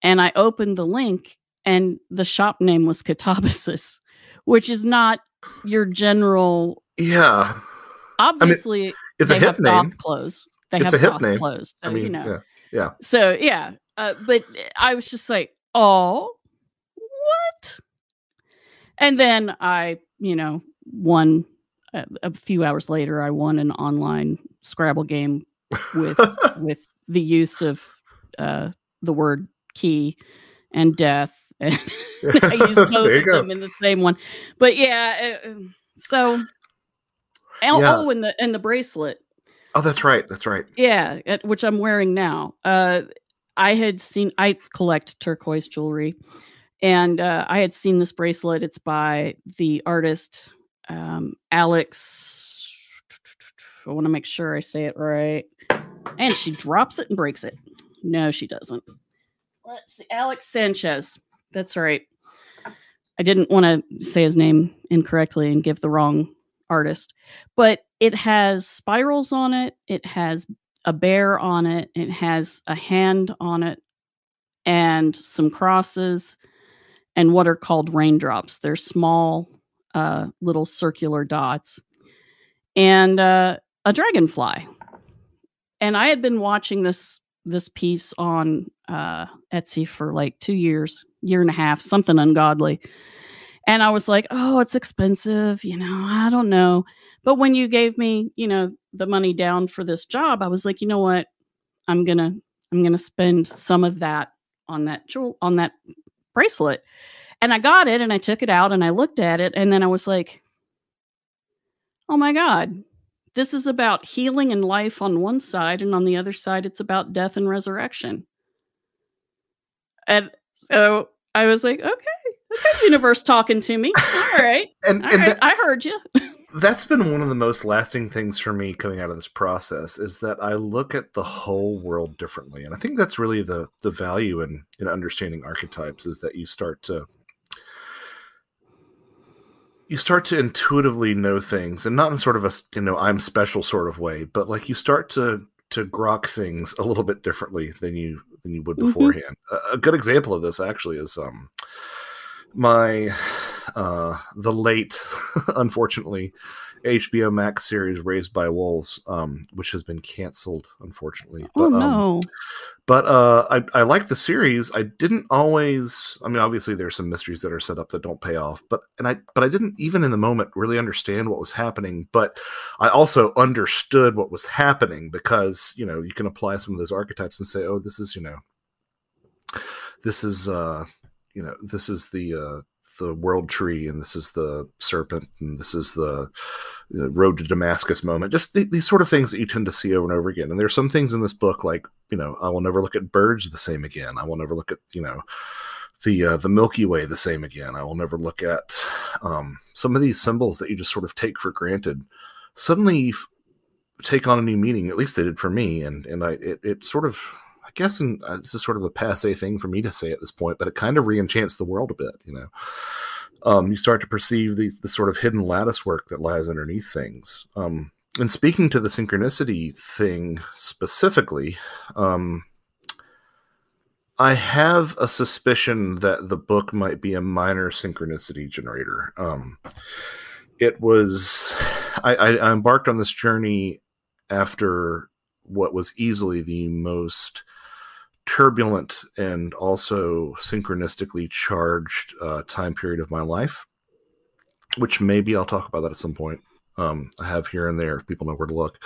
And I opened the link, and the shop name was Katabasis, which is not your general, yeah. Obviously, I mean, it's they a hip have name. Goth clothes. They it's have a hip goth name. Clothes. So, I mean, you know, yeah. yeah. So yeah, uh, but I was just like, "Oh, what?" And then I, you know, won a, a few hours later. I won an online Scrabble game with with the use of uh, the word key and death. And I used both of them in the same one, but yeah. Uh, so, and, yeah. oh, and the and the bracelet. Oh, that's right. That's right. Yeah, at, which I'm wearing now. Uh, I had seen. I collect turquoise jewelry, and uh, I had seen this bracelet. It's by the artist um, Alex. I want to make sure I say it right. And she drops it and breaks it. No, she doesn't. Let's see, Alex Sanchez. That's right. I didn't want to say his name incorrectly and give the wrong artist, but it has spirals on it. It has a bear on it. It has a hand on it and some crosses and what are called raindrops. They're small uh, little circular dots and uh, a dragonfly. And I had been watching this this piece on uh, Etsy for like two years. Year and a half, something ungodly. And I was like, "Oh, it's expensive. You know, I don't know." But when you gave me, you know, the money down for this job, I was like, "You know what? I'm going to, I'm going to spend some of that on that jewel, on that bracelet." And I got it and I took it out and I looked at it. And then I was like, "Oh my God, this is about healing and life on one side. And on the other side, it's about death and resurrection." And so I was like, okay, okay, universe talking to me. All right. and, All and right. That, I heard you. That's been one of the most lasting things for me coming out of this process is that I look at the whole world differently. And I think that's really the, the value in, in understanding archetypes is that you start to, you start to intuitively know things, and not in sort of a, you know, I'm special sort of way, but like you start to, to grok things a little bit differently than you than you would beforehand. Mm-hmm. A, a good example of this actually is um my uh, the late, unfortunately, H B O Max series Raised by Wolves, um, which has been canceled, unfortunately. Oh, but, um, no. But uh, I, I like the series. I didn't always, I mean, obviously there's some mysteries that are set up that don't pay off, but, and I, but I didn't even in the moment really understand what was happening, but I also understood what was happening because, you know, you can apply some of those archetypes and say, oh, this is, you know, this is, uh, you know, this is the, uh, the world tree, and this is the serpent, and this is the, the road to Damascus moment. Just th these sort of things that you tend to see over and over again. And there's some things in this book, like, you know, I will never look at birds the same again. I will never look at, you know, the, uh, the Milky Way the same again. I will never look at um, some of these symbols that you just sort of take for granted. Suddenly take on a new meaning. At least they did for me. And, and I, it, it sort of, I guess, and this is sort of a passé thing for me to say at this point, but it kind of re-enchants the world a bit, you know. Um, you start to perceive these, the sort of hidden lattice work that lies underneath things. Um, and speaking to the synchronicity thing specifically, um, I have a suspicion that the book might be a minor synchronicity generator. Um, it was, I, I, I embarked on this journey after what was easily the most turbulent and also synchronistically charged uh, time period of my life, which maybe I'll talk about that at some point. Um, I have here and there if people know where to look.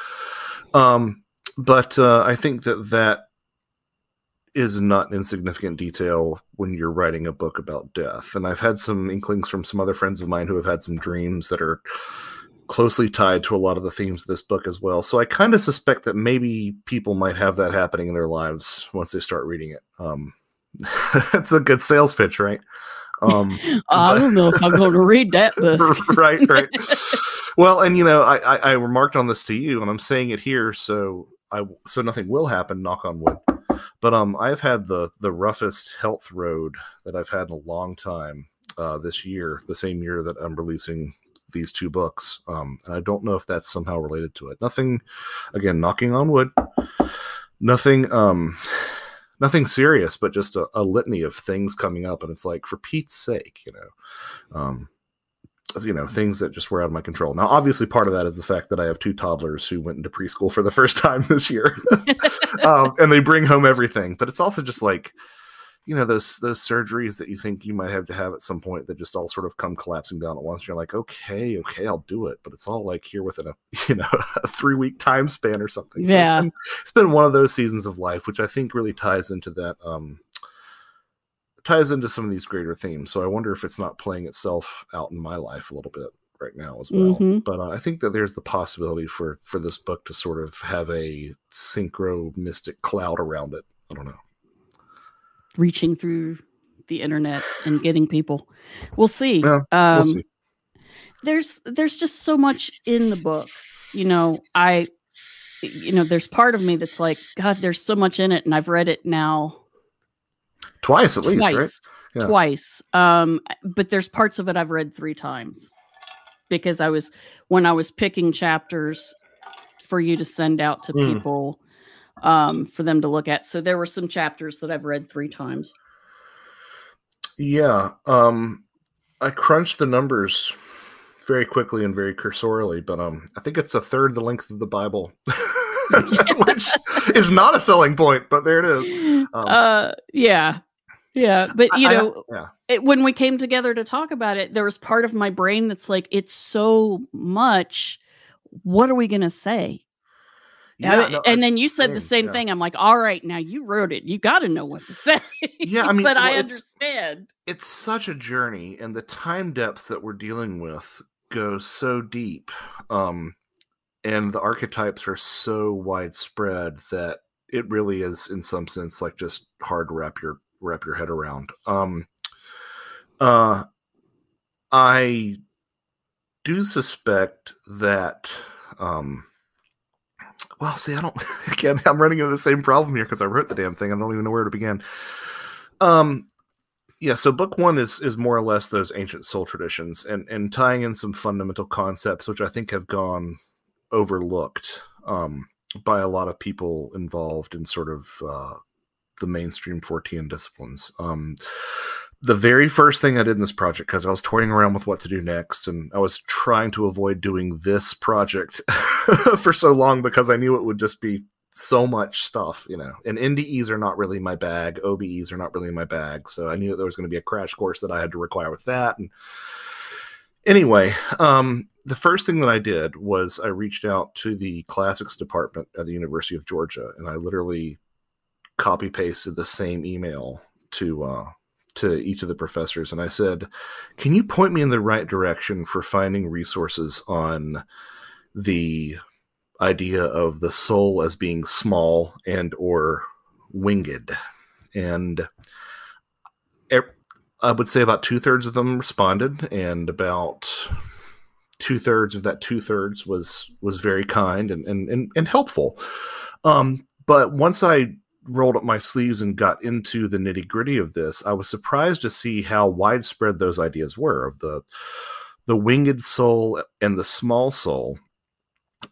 Um, but uh, I think that that is not insignificant detail when you're writing a book about death. And I've had some inklings from some other friends of mine who have had some dreams that are closely tied to a lot of the themes of this book as well. So I kind of suspect that maybe people might have that happening in their lives once they start reading it. Um, that's a good sales pitch, right? Um, I but, don't know if I'm going to read that, but right, right. Well, and you know, I, I, I remarked on this to you, and I'm saying it here, so I so nothing will happen. Knock on wood. But um, I've had the the roughest health road that I've had in a long time. Uh, this year, the same year that I'm releasing these two books, um and I don't know if that's somehow related to it. Nothing, again, knocking on wood, nothing um nothing serious, but just a, a litany of things coming up, and it's like, for Pete's sake, you know, um you know, things that just were out of my control. Now obviously part of that is the fact that I have two toddlers who went into preschool for the first time this year. Um and they bring home everything, but it's also just like, you know, those those surgeries that you think you might have to have at some point that just all sort of come collapsing down at once. You're like, okay, okay, I'll do it. But it's all like here within a, you know, a three week time span or something. Yeah. So it's, been, it's been one of those seasons of life, which I think really ties into that, um, ties into some of these greater themes. So I wonder if it's not playing itself out in my life a little bit right now as well. Mm-hmm. But uh, I think that there's the possibility for, for this book to sort of have a synchro mystic cloud around it. I don't know. Reaching through the internet and getting people. We'll see. Yeah, um, we'll see. There's, there's just so much in the book, you know, I, you know, there's part of me that's like, God, there's so much in it. And I've read it now twice, at twice, least right? Yeah. Twice. Um, but there's parts of it I've read three times because I was, when I was picking chapters for you to send out to mm. people, um, for them to look at. So there were some chapters that I've read three times. Yeah. Um, I crunched the numbers very quickly and very cursorily, but, um, I think it's a third the length of the Bible, which is not a selling point, but there it is. Um, uh, yeah. Yeah. But you I, know, I, yeah. It, when we came together to talk about it, there was part of my brain that's like, it's so much, what are we going to say? Yeah, I, no, and then you said same, the same yeah. thing. I'm like, all right, now you wrote it. You got to know what to say. Yeah, I mean, but well, I understand. It's, it's such a journey, and the time depths that we're dealing with go so deep, um, and the archetypes are so widespread that it really is, in some sense, like just hard to wrap your wrap your head around. Um, uh, I do suspect that. Um, Well, see, I don't, again, I'm running into the same problem here because I wrote the damn thing. I don't even know where to begin. Um, yeah, so book one is is more or less those ancient soul traditions and, and tying in some fundamental concepts, which I think have gone overlooked um, by a lot of people involved in sort of uh, the mainstream Fortean disciplines. Um, the very first thing I did in this project, because I was toying around with what to do next, and I was trying to avoid doing this project for so long because I knew it would just be so much stuff, you know, and N D Es are not really my bag. O B Es are not really my bag. So I knew that there was going to be a crash course that I had to require with that. And anyway, um, the first thing that I did was I reached out to the classics department at the University of Georgia, and I literally copy pasted the same email to, uh, to each of the professors. And I said, can you point me in the right direction for finding resources on the idea of the soul as being small and or winged? And I would say about two thirds of them responded, and about two thirds of that two thirds was, was very kind and, and, and, and helpful. Um, but once I rolled up my sleeves and got into the nitty gritty of this, I was surprised to see how widespread those ideas were of the, the winged soul and the small soul.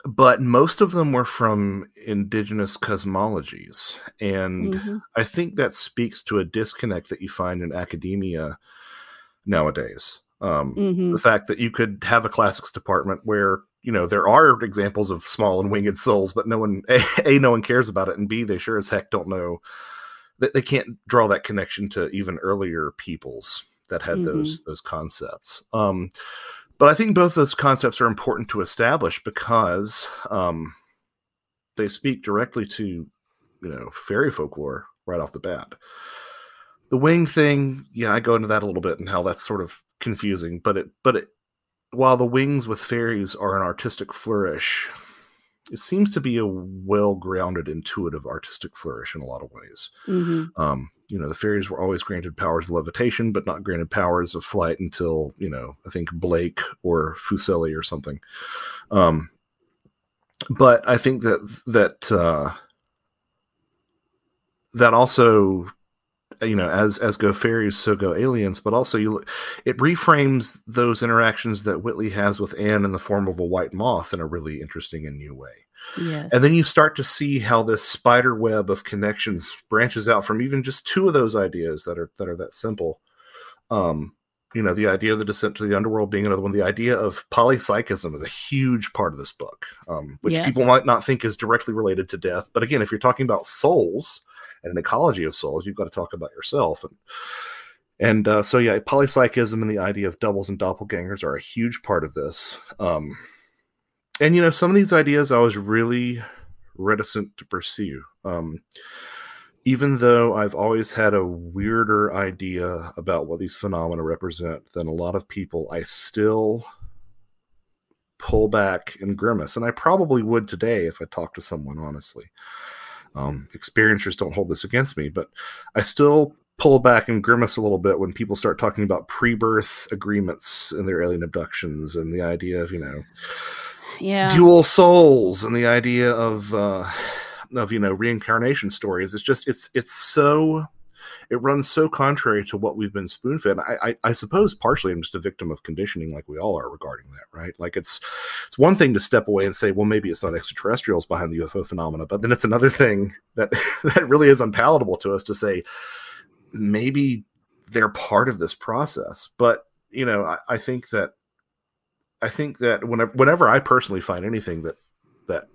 But most of them were from indigenous cosmologies. And mm-hmm. I think that speaks to a disconnect that you find in academia nowadays. Um, mm-hmm. The fact that you could have a classics department where, you know, there are examples of small and winged souls, but no one, A, a no one cares about it, and B, they sure as heck don't know, that they can't draw that connection to even earlier peoples that had mm-hmm. those, those concepts. Um, But I think both those concepts are important to establish because um, they speak directly to, you know, fairy folklore right off the bat. The wing thing, yeah, I go into that a little bit and how that's sort of confusing. But it, but it, while the wings with fairies are an artistic flourish, it seems to be a well-grounded, intuitive artistic flourish in a lot of ways. Mm-hmm. Um, you know, the fairies were always granted powers of levitation, but not granted powers of flight until, you know, I think Blake or Fuseli or something. Um, but I think that, that, uh, that also, you know, as, as go fairies, so go aliens, but also you, it reframes those interactions that Whitley has with Anne in the form of a white moth in a really interesting and new way. Yes. And then you start to see how this spider web of connections branches out from even just two of those ideas that are, that are that simple. Um, you know, the idea of the descent to the underworld being another one, the idea of polypsychism is a huge part of this book, um, which yes. people might not think is directly related to death. But again, if you're talking about souls, and an ecology of souls, you've got to talk about yourself. And, and uh, so, yeah, polypsychism and the idea of doubles and doppelgangers are a huge part of this. Um, and, you know, some of these ideas I was really reticent to pursue. Um, even though I've always had a weirder idea about what these phenomena represent than a lot of people, I still pull back and grimace. And I probably would today if I talked to someone, honestly. Um, experiencers don't hold this against me, but I still pull back and grimace a little bit when people start talking about pre-birth agreements and their alien abductions and the idea of, you know, yeah. dual souls and the idea of, uh, of, you know, reincarnation stories. It's just, it's, it's so, it runs so contrary to what we've been spoon-fed. I, I, I suppose partially I'm just a victim of conditioning, like we all are regarding that, right? Like it's it's one thing to step away and say, well, maybe it's not extraterrestrials behind the U F O phenomena, but then it's another thing that that really is unpalatable to us to say maybe they're part of this process. But you know, I, I think that I think that whenever whenever I personally find anything that that.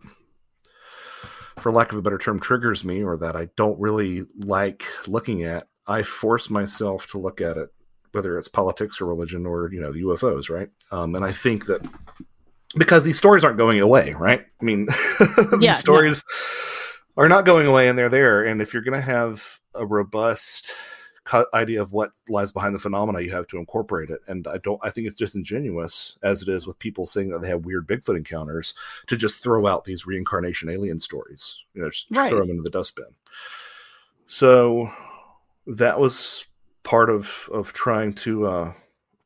for lack of a better term, triggers me or that I don't really like looking at, I force myself to look at it, whether it's politics or religion or, you know, the U F Os, right? Um, and I think that because these stories aren't going away, right? I mean, yeah, these stories no. are not going away and they're there. And if you're going to have a robust idea of what lies behind the phenomena, you have to incorporate it. And I don't, I think it's disingenuous, as it is with people saying that they have weird Bigfoot encounters, to just throw out these reincarnation alien stories, you know, just right. throw them into the dustbin. So that was part of, of trying to, uh,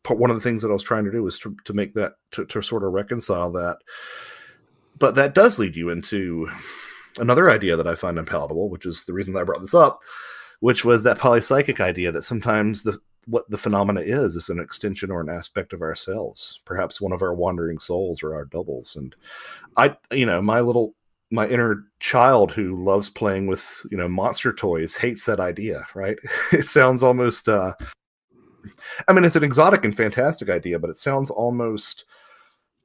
part, one of the things that I was trying to do was to, to make that, to, to sort of reconcile that. But that does lead you into another idea that I find unpalatable, which is the reason that I brought this up, which was that polypsychic idea that sometimes the what the phenomena is is an extension or an aspect of ourselves, perhaps one of our wandering souls or our doubles. And I, you know, my little, my inner child who loves playing with, you know, monster toys hates that idea, right? It sounds almost, uh, I mean, it's an exotic and fantastic idea, but it sounds almost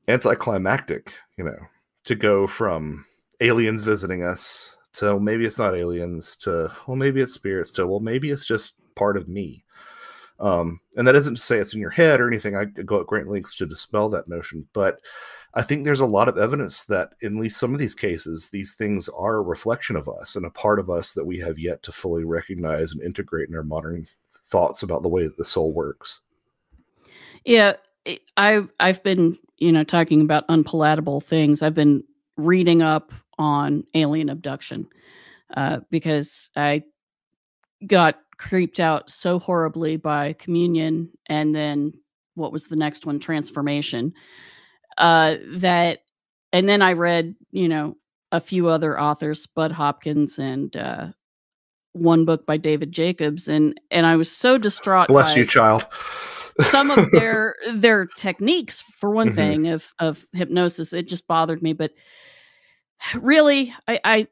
anticlimactic, you know, to go from aliens visiting us to maybe it's not aliens to, well, maybe it's spirits to, well, maybe it's just part of me. Um, and that isn't to say it's in your head or anything. I go at great lengths to dispel that notion, but I think there's a lot of evidence that in at least some of these cases, these things are a reflection of us and a part of us that we have yet to fully recognize and integrate in our modern thoughts about the way that the soul works. Yeah. I, I've been, you know, talking about unpalatable things. I've been reading up on alien abduction, uh, because I got creeped out so horribly by Communion, and then what was the next one, Transformation, uh, that, and then I read, you know, a few other authors, Bud Hopkins and uh, one book by David Jacobs, and and I was so distraught. Bless you, child. Some of their their techniques, for one mm-hmm. thing, of of hypnosis, it just bothered me. But really, I, I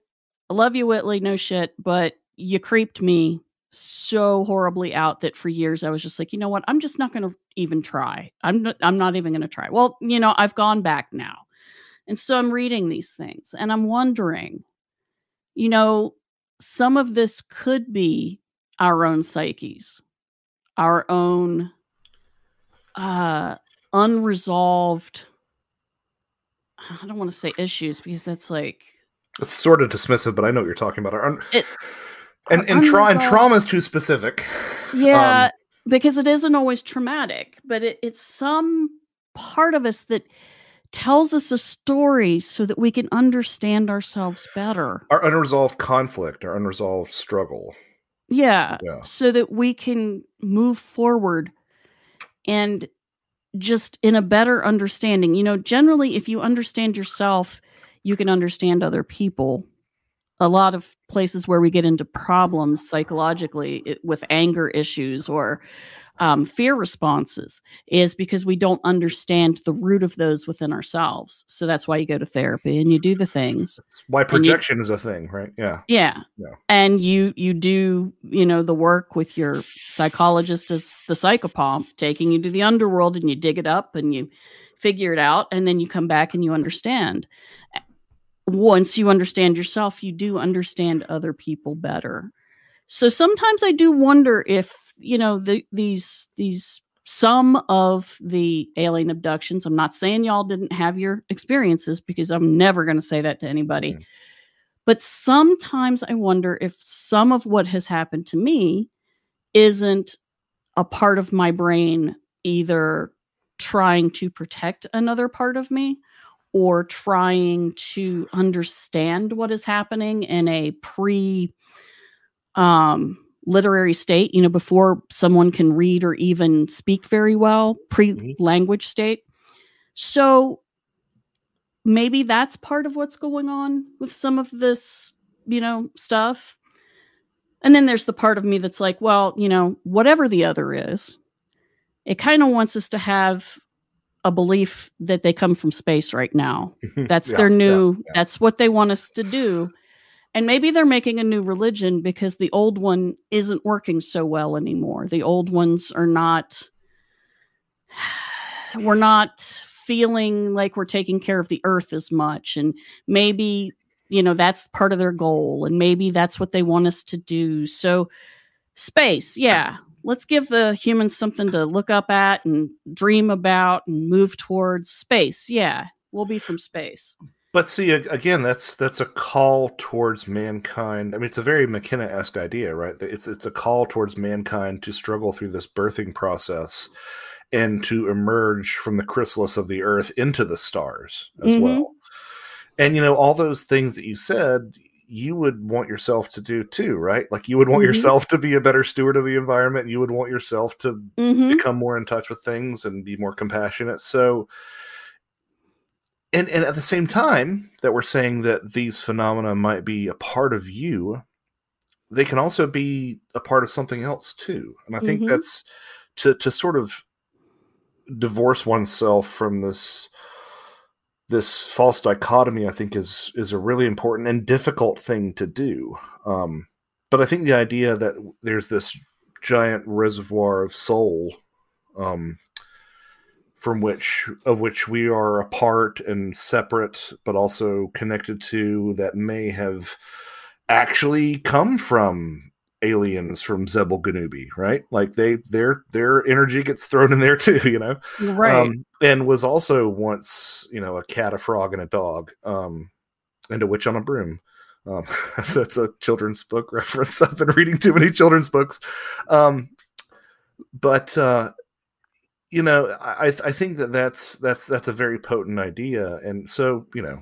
love you, Whitley, no shit, but you creeped me so horribly out that for years I was just like, you know what? I'm just not going to even try. I'm not, I'm not even going to try. Well, you know, I've gone back now. And so I'm reading these things and I'm wondering, you know, some of this could be our own psyches, our own uh, unresolved, I don't want to say issues because that's like, it's sort of dismissive, but I know what you're talking about. Our, it, And and, tra and trauma is too specific. Yeah, um, because it isn't always traumatic, but it, it's some part of us that tells us a story so that we can understand ourselves better. Our unresolved conflict, our unresolved struggle. Yeah, yeah. So that we can move forward and just in a better understanding. You know, generally, if you understand yourself, you can understand other people. A lot of places where we get into problems psychologically it, with anger issues or um, fear responses is because we don't understand the root of those within ourselves. So that's why you go to therapy and you do the things. That's why projection you, is a thing, right? Yeah. Yeah. Yeah. And you, you do, you know, the work with your psychologist as the psychopomp, taking you to the underworld, and you dig it up and you figure it out. And then you come back and you understand. Once you understand yourself, you do understand other people better. So sometimes I do wonder if, you know, the, these, these, some of the alien abductions, I'm not saying y'all didn't have your experiences because I'm never going to say that to anybody, yeah. But sometimes I wonder if some of what has happened to me isn't a part of my brain either trying to protect another part of me or trying to understand what is happening in a pre, um, literary state, you know, before someone can read or even speak very well, pre-language state. So maybe that's part of what's going on with some of this, you know, stuff. And then there's the part of me that's like, well, you know, whatever the other is, it kind of wants us to have a belief that they come from space right now. That's yeah, their new, yeah, yeah. That's what they want us to do. And maybe they're making a new religion because the old one isn't working so well anymore. The old ones are not, we're not feeling like we're taking care of the earth as much. And maybe, you know, that's part of their goal. And maybe that's what they want us to do. So space. Yeah. Let's give the humans something to look up at and dream about and move towards space. Yeah, we'll be from space. But see, again, that's that's a call towards mankind. I mean, it's a very McKenna-esque idea, right? It's, it's a call towards mankind to struggle through this birthing process and to emerge from the chrysalis of the earth into the stars as mm-hmm. well. And, you know, all those things that you said, you would want yourself to do too, right? Like you would want mm-hmm. yourself to be a better steward of the environment. You would want yourself to mm-hmm. become more in touch with things and be more compassionate. So, and, and at the same time that we're saying that these phenomena might be a part of you, they can also be a part of something else too. And I think mm-hmm. that's to, to sort of divorce oneself from this, this false dichotomy, I think, is is a really important and difficult thing to do. Um, but I think the idea that there's this giant reservoir of soul, um, from which of which we are a part and separate, but also connected to, that may have actually come from aliens from Zebul Ganubi, right? Like they their their energy gets thrown in there too, you know, right? Um, and was also once, you know, a cat, a frog, and a dog, um, and a witch on a broom. Um, that's a children's book reference. I've been reading too many children's books. Um, but, uh, you know, I, I think that that's, that's, that's a very potent idea. And so, you know,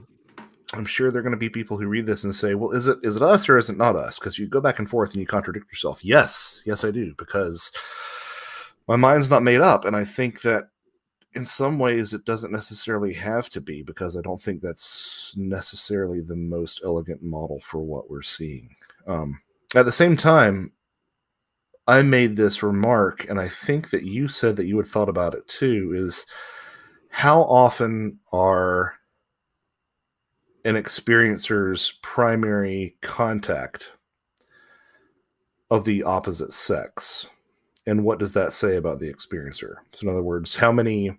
I'm sure there are going to be people who read this and say, well, is it, is it us or is it not us? Because you go back and forth and you contradict yourself. Yes. Yes, I do. Because my mind's not made up. And I think that in some ways it doesn't necessarily have to be, because I don't think that's necessarily the most elegant model for what we're seeing. Um, at the same time, I made this remark, and I think that you said that you had thought about it too, is how often are an experiencer's primary contact of the opposite sex, and what does that say about the experiencer? So in other words, how many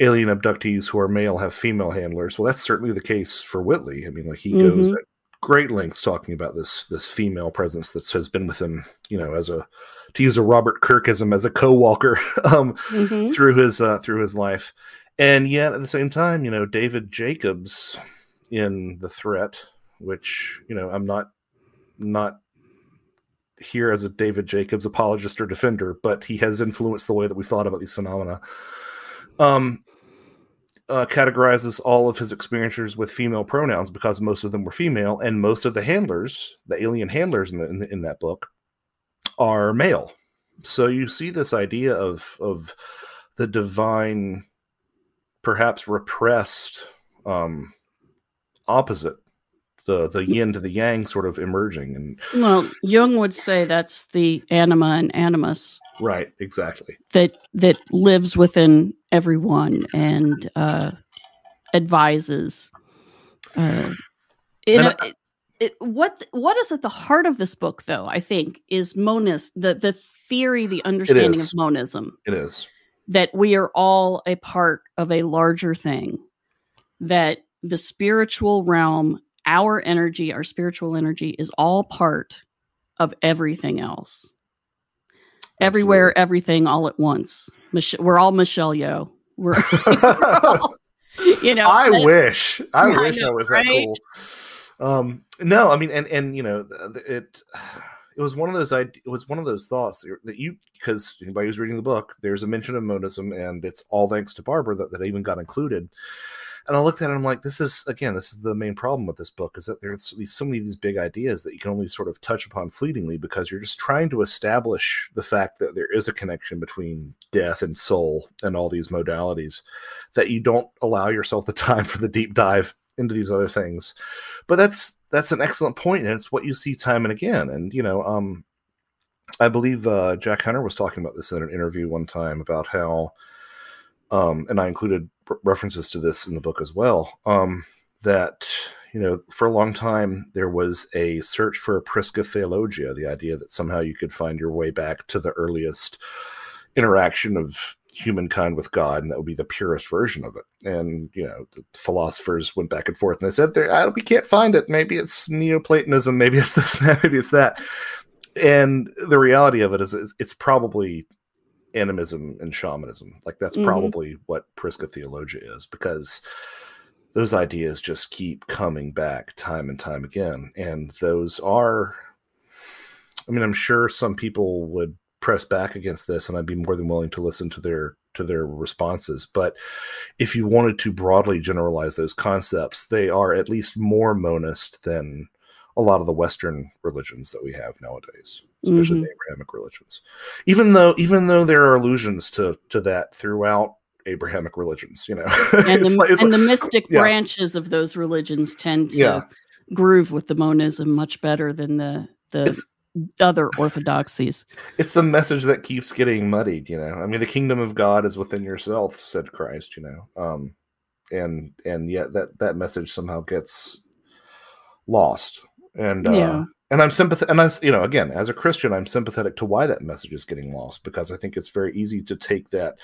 alien abductees who are male have female handlers? Well, that's certainly the case for Whitley. I mean, like he mm-hmm. goes at great lengths talking about this this female presence that has been with him, you know, as a, to use a Robert Kirkism, as a co-walker um, mm-hmm. through his uh, through his life. And yet at the same time, you know, David Jacobs in The Threat, which, you know, I'm not not here as a David Jacobs apologist or defender, but he has influenced the way that we thought about these phenomena, um, uh, categorizes all of his experiencers with female pronouns because most of them were female, and most of the handlers, the alien handlers in, the, in, the, in that book, are male. So you see this idea of, of the divine, perhaps repressed um, opposite, the the yin to the yang sort of emerging. And well, Jung would say that's the anima and animus, right? Exactly, that that lives within everyone and uh advises uh you know I, it, it, what what is at the heart of this book, though, I think, is monist the the theory, the understanding of monism. It is that we are all a part of a larger thing, that the spiritual realm, our energy, our spiritual energy, is all part of everything else. Absolutely. Everywhere, everything, all at once. Mich we're all Michelle Yeoh. We're, we're all, you know. I that, wish. I yeah, wish I, know, I was right? that cool. Um, no, I mean, and and you know, it. It was one of those. It was one of those thoughts that you, because anybody who's reading the book, there's a mention of monism, and it's all thanks to Barbara that that even got included. And I looked at it and I'm like, this is, again, this is the main problem with this book, is that there's so many of these big ideas that you can only sort of touch upon fleetingly because you're just trying to establish the fact that there is a connection between death and soul and all these modalities, that you don't allow yourself the time for the deep dive into these other things. But that's, that's an excellent point, and it's what you see time and again. And, you know, um, I believe uh, Jack Hunter was talking about this in an interview one time about how, um, and I included references to this in the book as well, um, that, you know, for a long time there was a search for a prisca theologia, the idea that somehow you could find your way back to the earliest interaction of humankind with God, and that would be the purest version of it. And, you know, the philosophers went back and forth and they said, oh, we can't find it. Maybe it's Neoplatonism, maybe it's this, maybe it's that. And the reality of it is, is it's probably animism and shamanism. Like that's mm-hmm. probably what prisca theologia is, because those ideas just keep coming back time and time again. And those are, I mean, I'm sure some people would press back against this, and I'd be more than willing to listen to their to their responses. But if you wanted to broadly generalize those concepts, they are at least more monist than a lot of the Western religions that we have nowadays, especially mm-hmm. the Abrahamic religions, even though even though there are allusions to to that throughout Abrahamic religions, you know, and the, like, and like, the mystic yeah. branches of those religions tend to yeah. groove with the monism much better than the the it's, other orthodoxies. It's the message that keeps getting muddied, you know. I mean, the kingdom of God is within yourself, said Christ, you know, um, and and yet that that message somehow gets lost. And uh, yeah. And I'm sympathetic, and I, you know, again, as a Christian, I'm sympathetic to why that message is getting lost, because I think it's very easy to take that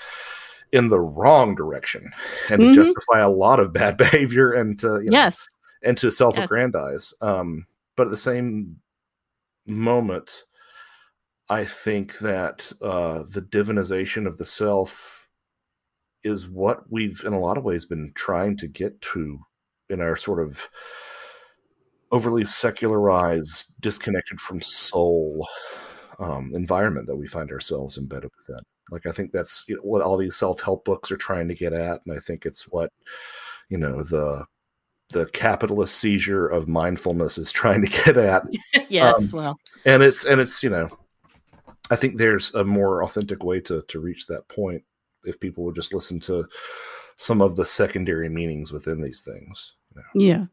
in the wrong direction and mm-hmm. to justify a lot of bad behavior and to, you know, yes. and to self-aggrandize. Yes. Um, but at the same moment, I think that uh, the divinization of the self is what we've, in a lot of ways, been trying to get to in our sort of overly secularized, disconnected from soul um, environment that we find ourselves embedded within. Like, I think that's you know, what all these self-help books are trying to get at. And I think it's what, you know, the the capitalist seizure of mindfulness is trying to get at. Yes, um, well. And it's, and it's, you know, I think there's a more authentic way to, to reach that point if people would just listen to some of the secondary meanings within these things. You know? Yeah.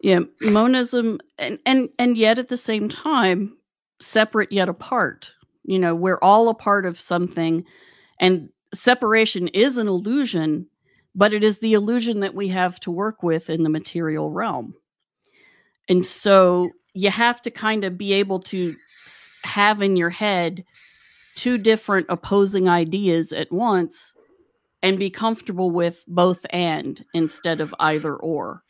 Yeah, monism, and, and, and yet at the same time, separate yet apart. You know, we're all a part of something, and separation is an illusion, but it is the illusion that we have to work with in the material realm. And so you have to kind of be able to have in your head two different opposing ideas at once and be comfortable with both and instead of either or.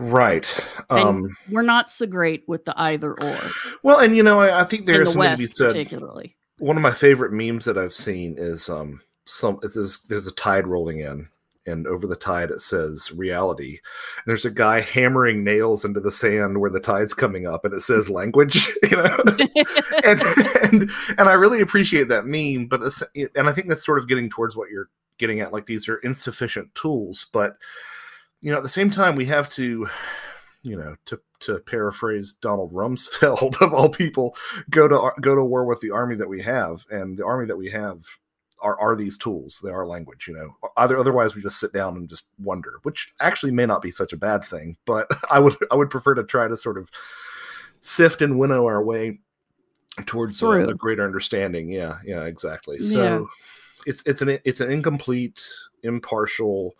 Right. Um, and we're not so great with the either or. Well, and you know, I, I think there's something to be said. Particularly. One of my favorite memes that I've seen is um, some there's, there's a tide rolling in, and over the tide it says reality. And there's a guy hammering nails into the sand where the tide's coming up, and it says language. You know, and, and and I really appreciate that meme, but it's, and I think that's sort of getting towards what you're getting at. Like, these are insufficient tools, but you know, at the same time, we have to, you know, to to paraphrase Donald Rumsfeld of all people, go to go to war with the army that we have, and the army that we have are are these tools. They are language, you know. Other otherwise, we just sit down and just wonder, which actually may not be such a bad thing. But I would I would prefer to try to sort of sift and winnow our way towards a, a greater understanding. Yeah, yeah, exactly. Yeah. So. It's it's an it's an incomplete, impartial,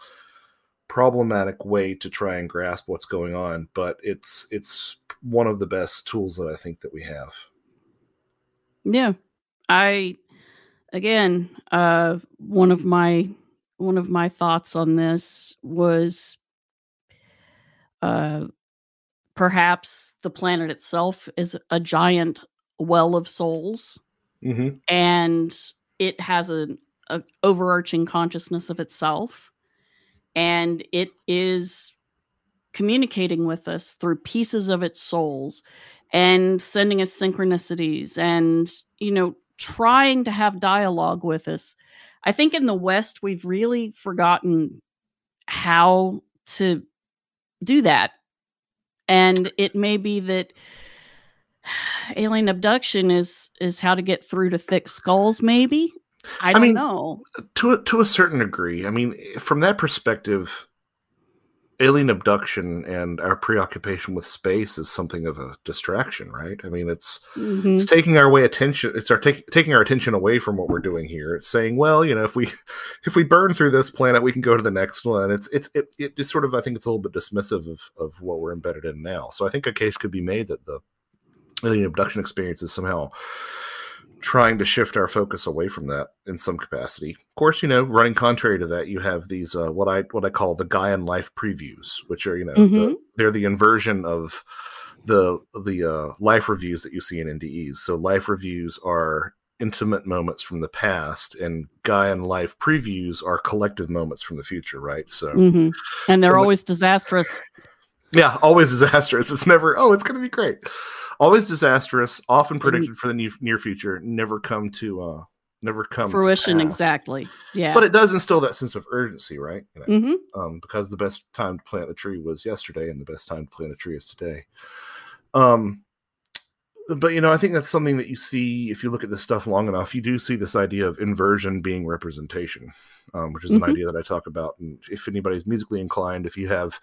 problematic way to try and grasp what's going on, but it's it's one of the best tools that I think that we have. Yeah, I again, uh, one of my one of my thoughts on this was uh, perhaps the planet itself is a giant well of souls, mm-hmm. and it has an A overarching consciousness of itself, and it is communicating with us through pieces of its souls and sending us synchronicities and, you know, trying to have dialogue with us. I think in the West, we've really forgotten how to do that. And it may be that alien abduction is, is how to get through to thick skulls, maybe. I don't I mean, know. To, to a certain degree. I mean, from that perspective, alien abduction and our preoccupation with space is something of a distraction, right? I mean, it's mm-hmm. it's taking our way attention. It's our take, taking our attention away from what we're doing here. It's saying, well, you know, if we if we burn through this planet, we can go to the next one. It's it's it, it is sort of, I think it's a little bit dismissive of, of what we're embedded in now. So I think a case could be made that the alien abduction experience is somehow trying to shift our focus away from that in some capacity. Of course, you know, running contrary to that, you have these uh, what I what I call the Gaian life previews, which are, you know, mm-hmm. the, they're the inversion of the the uh, life reviews that you see in N D Es. So life reviews are intimate moments from the past, and Gaian life previews are collective moments from the future, right? So, mm-hmm. and they're so always disastrous. Yeah, always disastrous. It's never, oh, it's going to be great. Always disastrous, often predicted for the ne near future, never come to uh, never come fruition. To exactly. Yeah. But it does instill that sense of urgency, right? You know? Mm-hmm. um, because the best time to plant a tree was yesterday, and the best time to plant a tree is today. Um, but, you know, I think that's something that you see if you look at this stuff long enough. You do see this idea of inversion being representation, um, which is mm-hmm. an idea that I talk about. And if anybody's musically inclined, if you have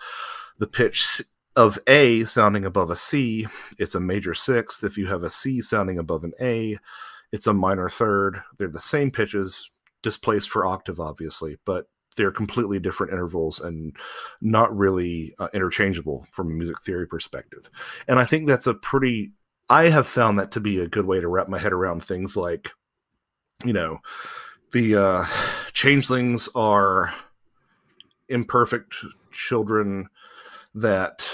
the pitch of A sounding above a C, it's a major sixth. If you have a C sounding above an A, it's a minor third. They're the same pitches, displaced for octave, obviously, but they're completely different intervals and not really uh, interchangeable from a music theory perspective. And I think that's a pretty I have found that to be a good way to wrap my head around things like, you know, the uh, changelings are imperfect children that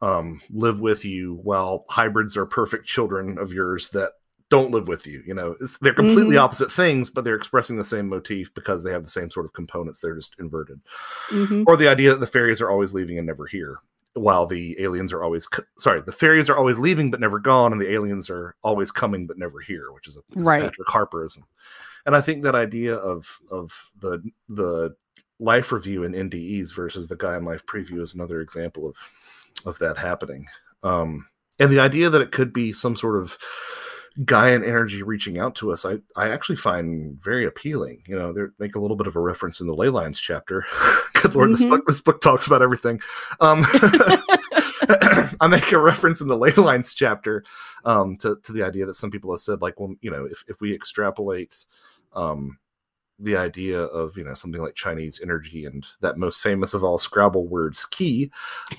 um, live with you, while hybrids are perfect children of yours that don't live with you. You know, it's, they're completely mm-hmm. opposite things, but they're expressing the same motif because they have the same sort of components. They're just inverted. Mm-hmm. Or the idea that the fairies are always leaving and never here, while the aliens are always, sorry, the fairies are always leaving but never gone, and the aliens are always coming but never here, which is a, is right. a Patrick Harperism. And I think that idea of of the the life review in N D Es versus the guy in life preview is another example of of that happening. Um, and the idea that it could be some sort of Gaian energy reaching out to us, I, I actually find very appealing. You know, they make a little bit of a reference in the Ley Lines chapter. Good Lord, mm-hmm. this book, this book talks about everything. Um, I make a reference in the Ley Lines chapter um, to, to the idea that some people have said, like, well, you know, if, if we extrapolate um, the idea of, you know, something like Chinese energy and that most famous of all Scrabble words, Qi.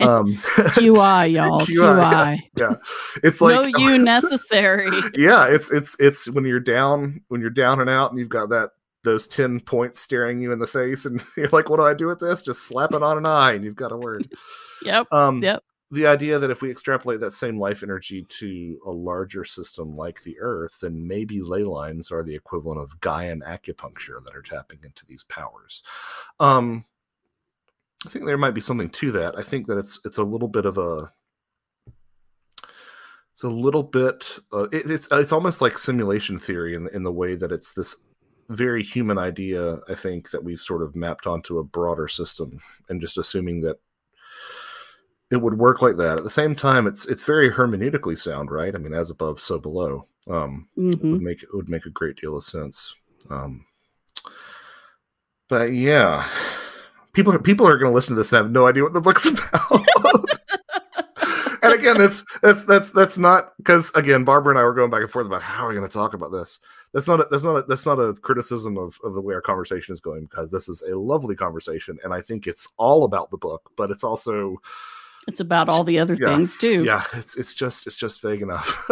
Um, Q I, y'all. Qi, Qi. Yeah, yeah. It's like no you necessary. Yeah, it's it's it's when you're down, when you're down and out, and you've got that those ten points staring you in the face, and you're like, what do I do with this? Just slap it on an eye, and you've got a word. Yep. Um, yep. The idea that if we extrapolate that same life energy to a larger system like the Earth, then maybe ley lines are the equivalent of Gaian acupuncture that are tapping into these powers. Um, I think there might be something to that. I think that it's it's a little bit of a it's a little bit uh, it, it's it's almost like simulation theory in in the way that it's this very human idea, I think, that we've sort of mapped onto a broader system and just assuming that it would work like that. At the same time, it's it's very hermeneutically sound, right? I mean, as above, so below. Um, mm-hmm. it would make it would make a great deal of sense. Um, but yeah, people people are going to listen to this and have no idea what the book's about. And again, that's that's that's that's not because again, Barbara and I were going back and forth about how are we going to talk about this. That's not a, that's not a, that's not a criticism of of the way our conversation is going, because this is a lovely conversation, and I think it's all about the book, but it's also It's about all the other yeah, things too. Yeah, it's it's just it's just vague enough.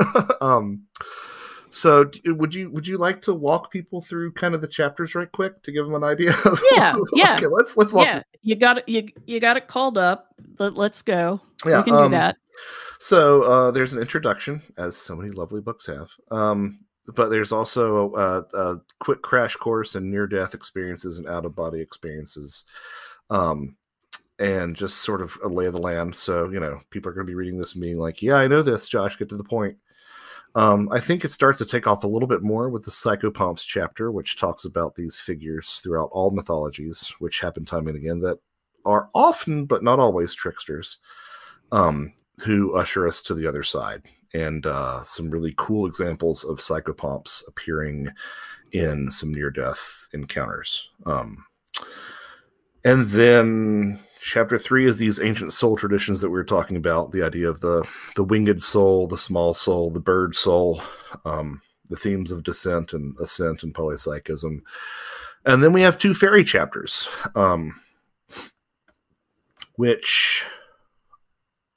um, so would you would you like to walk people through kind of the chapters right quick to give them an idea? Of yeah, yeah. Okay, let's let's walk. Yeah, through. you got it. You you got it called up. Let, let's go. Yeah, we can um, do that. So uh, there's an introduction, as so many lovely books have. Um, but there's also a, a quick crash course in near death experiences and out of body experiences. Um. And just sort of a lay of the land. So, you know, people are going to be reading this and being like, yeah, I know this, Josh, get to the point. Um, I think it starts to take off a little bit more with the Psychopomps chapter, which talks about these figures throughout all mythologies, which happen time and again, that are often, but not always, tricksters um, who usher us to the other side. And uh, some really cool examples of Psychopomps appearing in some near-death encounters. Um, and then... Chapter three is these ancient soul traditions that we were talking about, the idea of the, the winged soul, the small soul, the bird soul, um, the themes of descent and ascent and polypsychism. And then we have two fairy chapters, um, which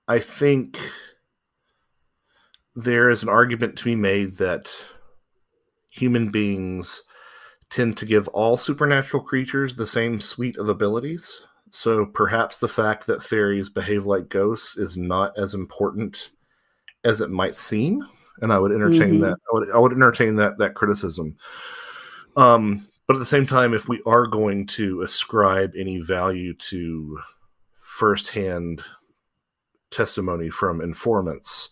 I think there is an argument to be made that human beings tend to give all supernatural creatures the same suite of abilities. So perhaps the fact that fairies behave like ghosts is not as important as it might seem, and I would entertain mm-hmm. that. I would, I would entertain that that criticism. Um, but at the same time, if we are going to ascribe any value to firsthand testimony from informants,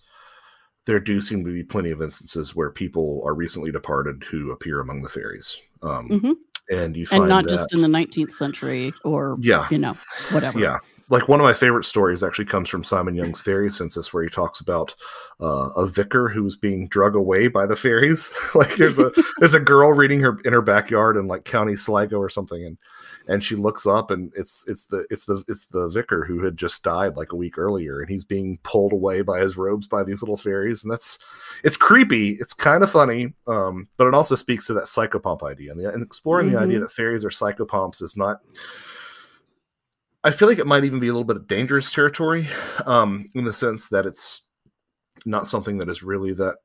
there do seem to be plenty of instances where people are recently departed who appear among the fairies. Um, mm-hmm. And you find and not that, just in the nineteenth century or, yeah, you know, whatever. Yeah. Like one of my favorite stories actually comes from Simon Young's Fairy Census, where he talks about uh, a vicar who was being drug away by the fairies. Like there's a there's a girl reading her in her backyard in like County Sligo or something, and and she looks up and it's it's the it's the it's the vicar who had just died like a week earlier, and he's being pulled away by his robes by these little fairies, and that's it's creepy. It's kind of funny, um, but it also speaks to that psychopomp idea, and, the, and exploring mm-hmm. the idea that fairies are psychopomps is not. I feel like it might even be a little bit of dangerous territory um, in the sense that it's not something that is really that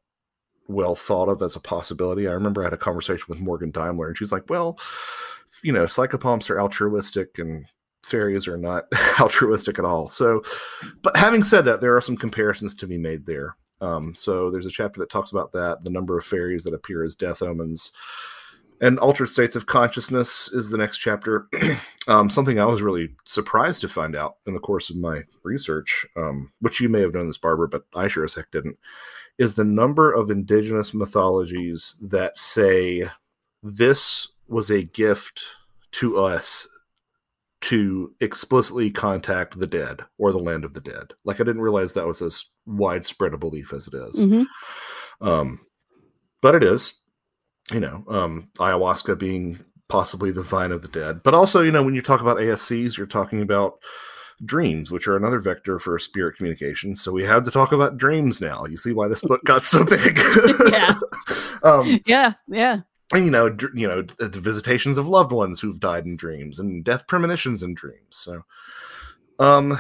well thought of as a possibility. I remember I had a conversation with Morgan Daimler, and she's like, well, you know, psychopomps are altruistic and fairies are not altruistic at all. So, but having said that, there are some comparisons to be made there. Um, so there's a chapter that talks about that, the number of fairies that appear as death omens. And altered states of consciousness is the next chapter. um, something I was really surprised to find out in the course of my research, um, which you may have known this, Barbara, but I sure as heck didn't, is the number of indigenous mythologies that say this was a gift to us to explicitly contact the dead or the land of the dead. Like, I didn't realize that was as widespread a belief as it is. Mm-hmm. um, but it is. You know, um, ayahuasca being possibly the vine of the dead. But also, you know, when you talk about A S Cs, you're talking about dreams, which are another vector for spirit communication. So we have to talk about dreams now. You see why this book got so big. Yeah. um, yeah. Yeah. And, you know, you know, the visitations of loved ones who've died in dreams and death premonitions in dreams. So, um,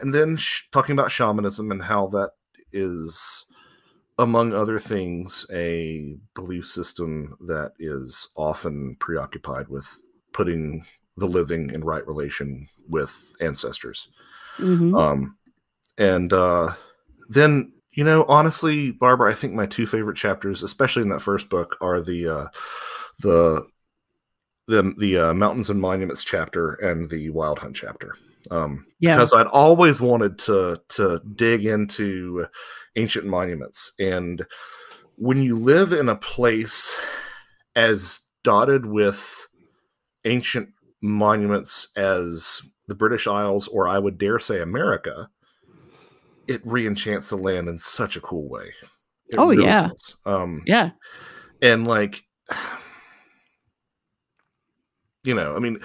and then sh talking about shamanism and how that is, among other things, a belief system that is often preoccupied with putting the living in right relation with ancestors. Mm-hmm. um, and uh, then, you know, honestly, Barbara, I think my two favorite chapters, especially in that first book, are the uh, the the, the uh, Mountains and Monuments chapter and the Wild Hunt chapter. Um, yeah. Because I'd always wanted to, to dig into ancient monuments. And when you live in a place as dotted with ancient monuments as the British Isles, or I would dare say America, it reenchants the land in such a cool way. It oh, really yeah. Does. Um, yeah. And like, you know, I mean,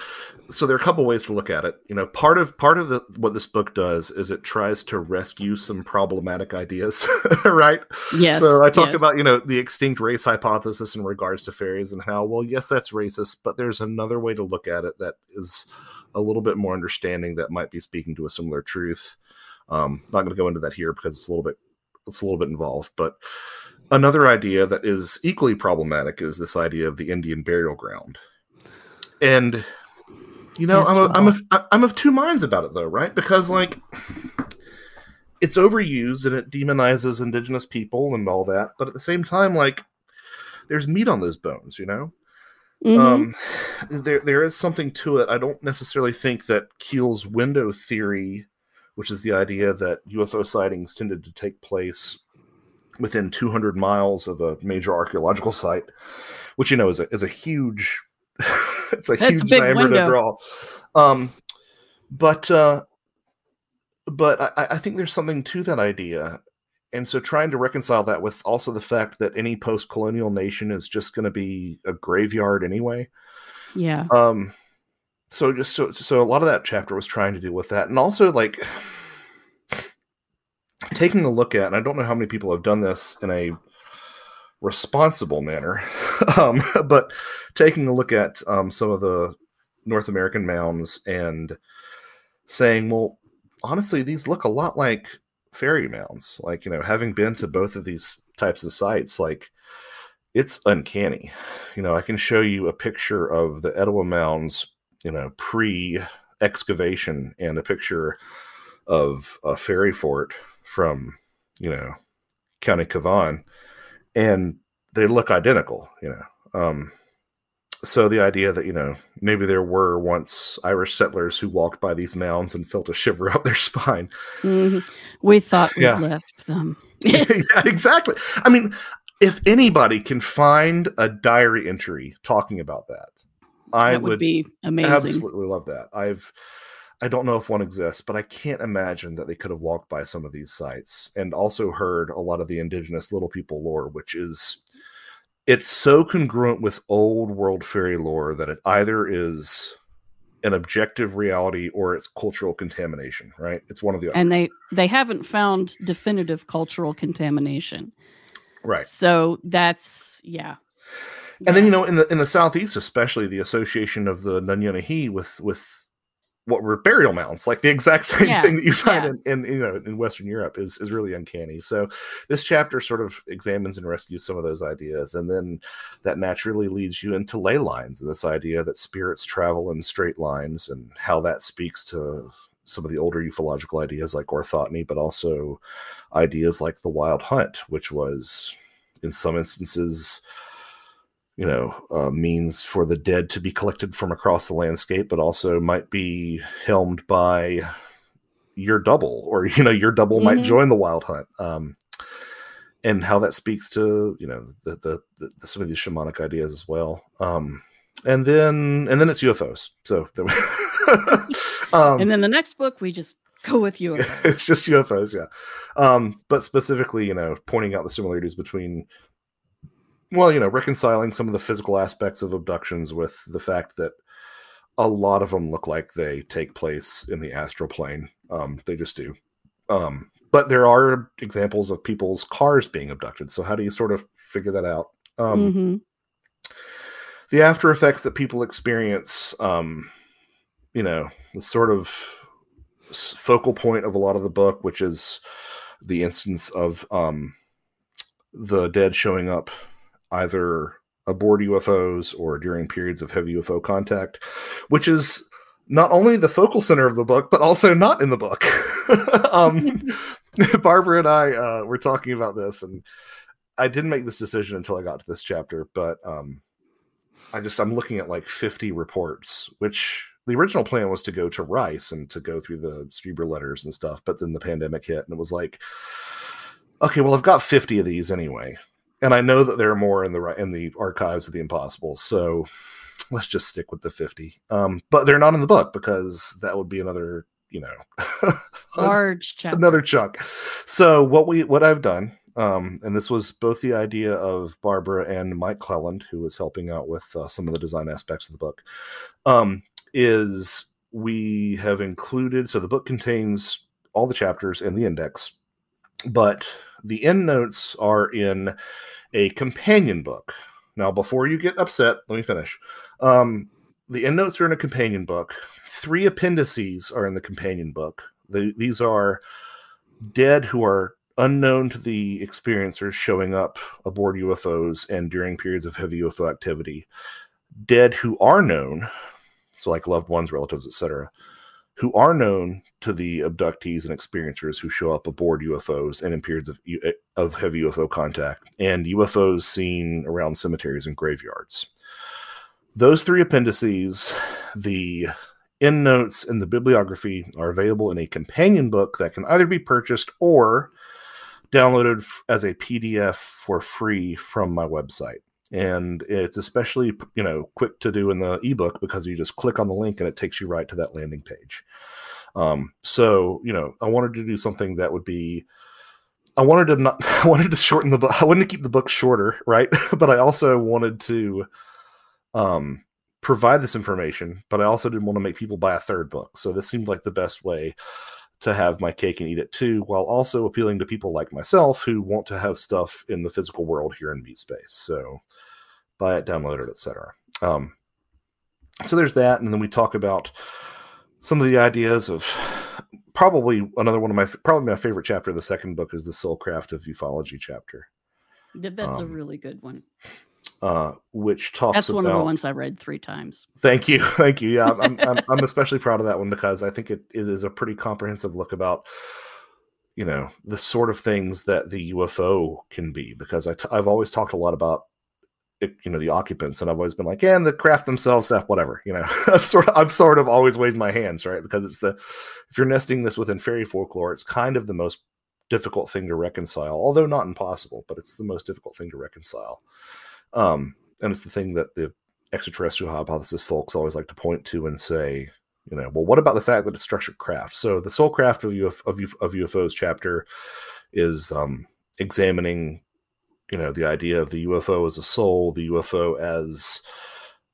so there are a couple ways to look at it. You know, part of part of the, what this book does is it tries to rescue some problematic ideas, right? Yes. So I talk yes. about, you know, the extinct race hypothesis in regards to fairies and how, well, yes, that's racist, but there's another way to look at it that is a little bit more understanding that might be speaking to a similar truth. Um, not going to go into that here because it's a little bit it's a little bit involved, but another idea that is equally problematic is this idea of the Indian burial ground. And, you know, yes, I'm, a, well. I'm, of, I'm of two minds about it, though, right? Because, like, it's overused and it demonizes indigenous people and all that. But at the same time, like, there's meat on those bones, you know? Mm-hmm. um, there, there is something to it. I don't necessarily think that Keel's window theory, which is the idea that U F O sightings tended to take place within two hundred miles of a major archaeological site, which, you know, is a, is a huge... it's a That's huge diameter to draw. Um, but uh, but I, I think there's something to that idea. And so trying to reconcile that with also the fact that any post-colonial nation is just going to be a graveyard anyway. Yeah. Um, so just so, so a lot of that chapter was trying to deal with that. And also, like, taking a look at, and I don't know how many people have done this in a responsible manner, um, but taking a look at um, some of the North American mounds and saying, well, honestly, these look a lot like fairy mounds. Like, you know, having been to both of these types of sites, like, it's uncanny. You know, I can show you a picture of the Etowah Mounds, you know, pre-excavation, and a picture of a fairy fort from, you know, County Cavan, and they look identical, you know. Um, so the idea that, you know, maybe there were once Irish settlers who walked by these mounds and felt a shiver up their spine. Mm-hmm. We thought we yeah. left them. Yeah, exactly. I mean, if anybody can find a diary entry talking about that, I that would, would be amazing. Absolutely love that. I've, I don't know if one exists, but I can't imagine that they could have walked by some of these sites and also heard a lot of the indigenous little people lore, which is, it's so congruent with old world fairy lore that it either is an objective reality or it's cultural contamination, right? It's one of the other. And they, they haven't found definitive cultural contamination. Right. So that's, yeah. And yeah. then, you know, in the, in the Southeast, especially the association of the Nunyanahee with, with, what were burial mounds, like the exact same yeah. thing that you find yeah. in, in you know in Western Europe is is really uncanny. So this chapter sort of examines and rescues some of those ideas, and then that naturally leads you into ley lines and this idea that spirits travel in straight lines and how that speaks to some of the older ufological ideas like orthotony, but also ideas like the wild hunt, which was in some instances, you know, uh, means for the dead to be collected from across the landscape, but also might be helmed by your double, or, you know, your double mm-hmm. might join the wild hunt. Um, and how that speaks to, you know, the, the, the, the, some of these shamanic ideas as well. Um, and then, and then it's U F Os. So, um, and then the next book, we just go with U F Os. It's just U F Os. Yeah. Um, but specifically, you know, pointing out the similarities between, well, you know, reconciling some of the physical aspects of abductions with the fact that a lot of them look like they take place in the astral plane. Um, they just do. Um, but there are examples of people's cars being abducted. So how do you sort of figure that out? Um, mm-hmm. The after effects that people experience, um, you know, the sort of focal point of a lot of the book, which is the instance of um, the dead showing up either aboard U F Os or during periods of heavy U F O contact, which is not only the focal center of the book, but also not in the book. um, Barbara and I uh, were talking about this, and I didn't make this decision until I got to this chapter, but um, I just, I'm looking at like fifty reports, which the original plan was to go to Rice and to go through the Strieber letters and stuff. But then the pandemic hit, and it was like, okay, well, I've got fifty of these anyway. And I know that there are more in the in the archives of the impossible, so let's just stick with the fifty. Um, but they're not in the book because that would be another, you know, large chunk, another chunk. So what we what I've done, um, and this was both the idea of Barbara and Mike Clelland, who was helping out with uh, some of the design aspects of the book, um, is we have included. So the book contains all the chapters and the index, but the end notes are in a companion book. Now, before you get upset, let me finish. Um, the end notes are in a companion book. Three appendices are in the companion book. The, these are dead who are unknown to the experiencers showing up aboard U F Os and during periods of heavy U F O activity. Dead who are known, so like loved ones, relatives, et cetera, who are known to the abductees and experiencers who show up aboard U F Os and in periods of, of heavy U F O contact, and U F Os seen around cemeteries and graveyards. Those three appendices, the end notes and the bibliography, are available in a companion book that can either be purchased or downloaded as a P D F for free from my website. And it's especially, you know, quick to do in the ebook because you just click on the link and it takes you right to that landing page. Um, so, you know, I wanted to do something that would be, I wanted to not, I wanted to shorten the book. I wanted to keep the book shorter, right? But I also wanted to um, provide this information, but I also didn't want to make people buy a third book. So this seemed like the best way to have my cake and eat it too, while also appealing to people like myself who want to have stuff in the physical world here in Beatspace. So buy it, download it, et cetera. Um, so there's that. And then we talk about some of the ideas of probably another one of my, probably my favorite chapter of the second book is the Soul Craft of Ufology chapter. That's um, a really good one. Uh, which talks That's one about, of the ones I read three times. Thank you. Thank you. Yeah, I'm, I'm, I'm especially proud of that one because I think it, it is a pretty comprehensive look about, you know, the sort of things that the U F O can be, because I t I've always talked a lot about, it, you know, the occupants, and I've always been like, yeah, and the craft themselves, that whatever, you know, I've sort of, I've sort of always waved my hands, right? Because it's the, if you're nesting this within fairy folklore, it's kind of the most difficult thing to reconcile, although not impossible, but it's the most difficult thing to reconcile. Um, and it's the thing that the extraterrestrial hypothesis folks always like to point to and say, you know, well, what about the fact that it's structured craft? So the Soul Craft of, Uf of, Uf of U F Os chapter is um, examining, you know, the idea of the U F O as a soul, the U F O as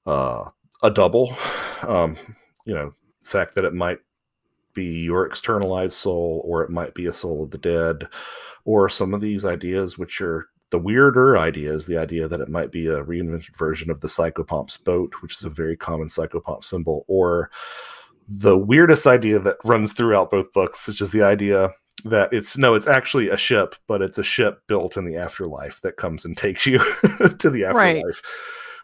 uh, a double, um, you know, the fact that it might be your externalized soul, or it might be a soul of the dead, or some of these ideas which are the weirder idea is the idea that it might be a reinvented version of the psychopomp's boat, which is a very common psychopomp symbol, or the weirdest idea that runs throughout both books, which is the idea that it's no, it's actually a ship, but it's a ship built in the afterlife that comes and takes you to the afterlife, right.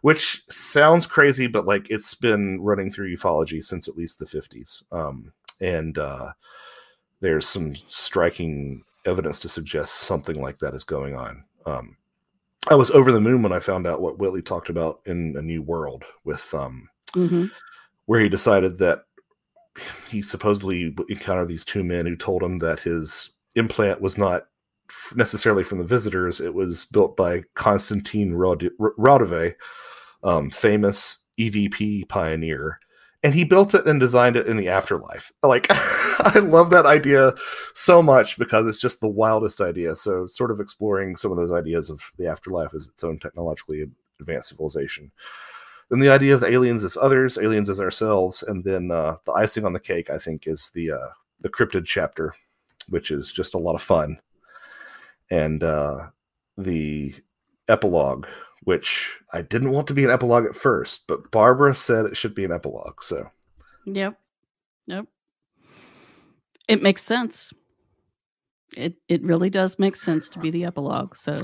Which sounds crazy, but like it's been running through ufology since at least the fifties. Um, and uh, there's some striking evidence to suggest something like that is going on. Um, I was over the moon when I found out what Whitley talked about in A New World with, um, mm-hmm. where he decided that he supposedly encountered these two men who told him that his implant was not necessarily from the visitors. It was built by Konstantin Rodove, um, famous E V P pioneer. And he built it and designed it in the afterlife. Like, I love that idea so much because it's just the wildest idea. So sort of exploring some of those ideas of the afterlife as its own technologically advanced civilization. Then the idea of aliens as others, aliens as ourselves. And then uh, the icing on the cake, I think, is the, uh, the cryptid chapter, which is just a lot of fun. And uh, the epilogue, which I didn't want to be an epilogue at first, but Barbara said it should be an epilogue. So, yep, yep, it makes sense. It it really does make sense to be the epilogue. So,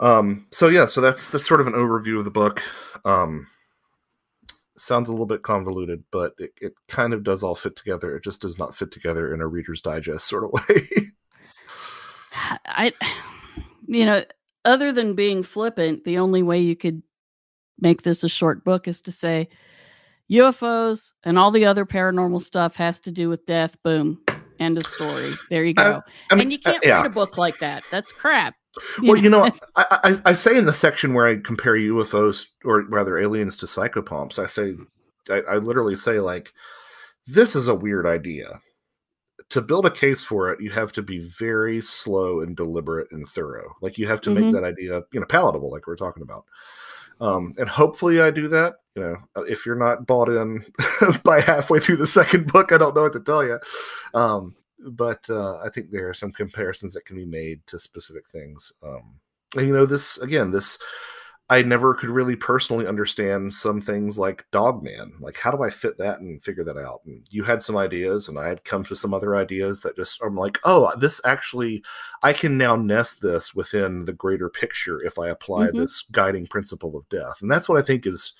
um, so yeah, so that's that's sort of an overview of the book. Um, sounds a little bit convoluted, but it it kind of does all fit together. It just does not fit together in a Reader's Digest sort of way. I, you know. Other than being flippant, the only way you could make this a short book is to say U F Os and all the other paranormal stuff has to do with death. Boom. End of story. There you go. I, I mean, and you can't uh, yeah. read a book like that. That's crap. You well, know? you know, I, I, I say in the section where I compare U F Os or rather aliens to psychopomps, I say, I, I literally say like, this is a weird idea. To build a case for it, you have to be very slow and deliberate and thorough. Like you have to mm-hmm. make that idea, you know, palatable, like we're talking about. Um, and hopefully I do that. You know, if you're not bought in by halfway through the second book, I don't know what to tell you. Um, but uh, I think there are some comparisons that can be made to specific things. Um, and, you know, this, again, this, I never could really personally understand some things like Dogman. Like, how do I fit that and figure that out? And you had some ideas, and I had come to some other ideas that just I'm like, oh, this actually, I can now nest this within the greater picture if I apply mm-hmm. this guiding principle of death. And that's what I think is,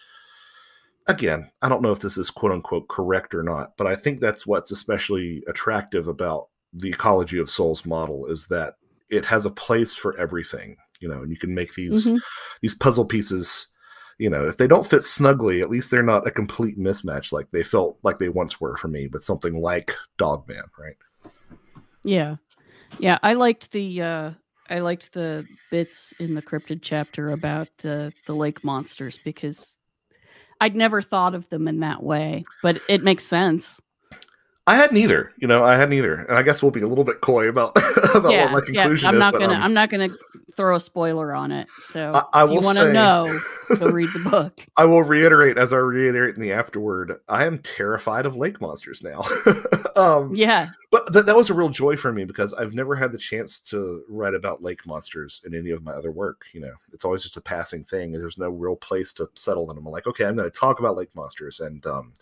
again, I don't know if this is quote unquote correct or not, but I think that's what's especially attractive about the Ecology of Souls model is that it has a place for everything. You know, and you can make these mm-hmm. these puzzle pieces, you know, if they don't fit snugly, at least they're not a complete mismatch like they felt like they once were for me, but something like Dogman, right? Yeah. Yeah, I liked the uh I liked the bits in the cryptid chapter about uh, the lake monsters because I'd never thought of them in that way, but it makes sense. I hadn't either, you know. I hadn't either, and I guess we'll be a little bit coy about about yeah, what my conclusion yeah, I'm is. Not gonna, but, um, I'm not going to throw a spoiler on it. So I, I if will you want to know, go read the book. I will reiterate, as I reiterate in the afterword, I am terrified of lake monsters now. um, yeah, but th that was a real joy for me because I've never had the chance to write about lake monsters in any of my other work. You know, it's always just a passing thing, and there's no real place to settle in. I'm like, okay, I'm going to talk about lake monsters, and um,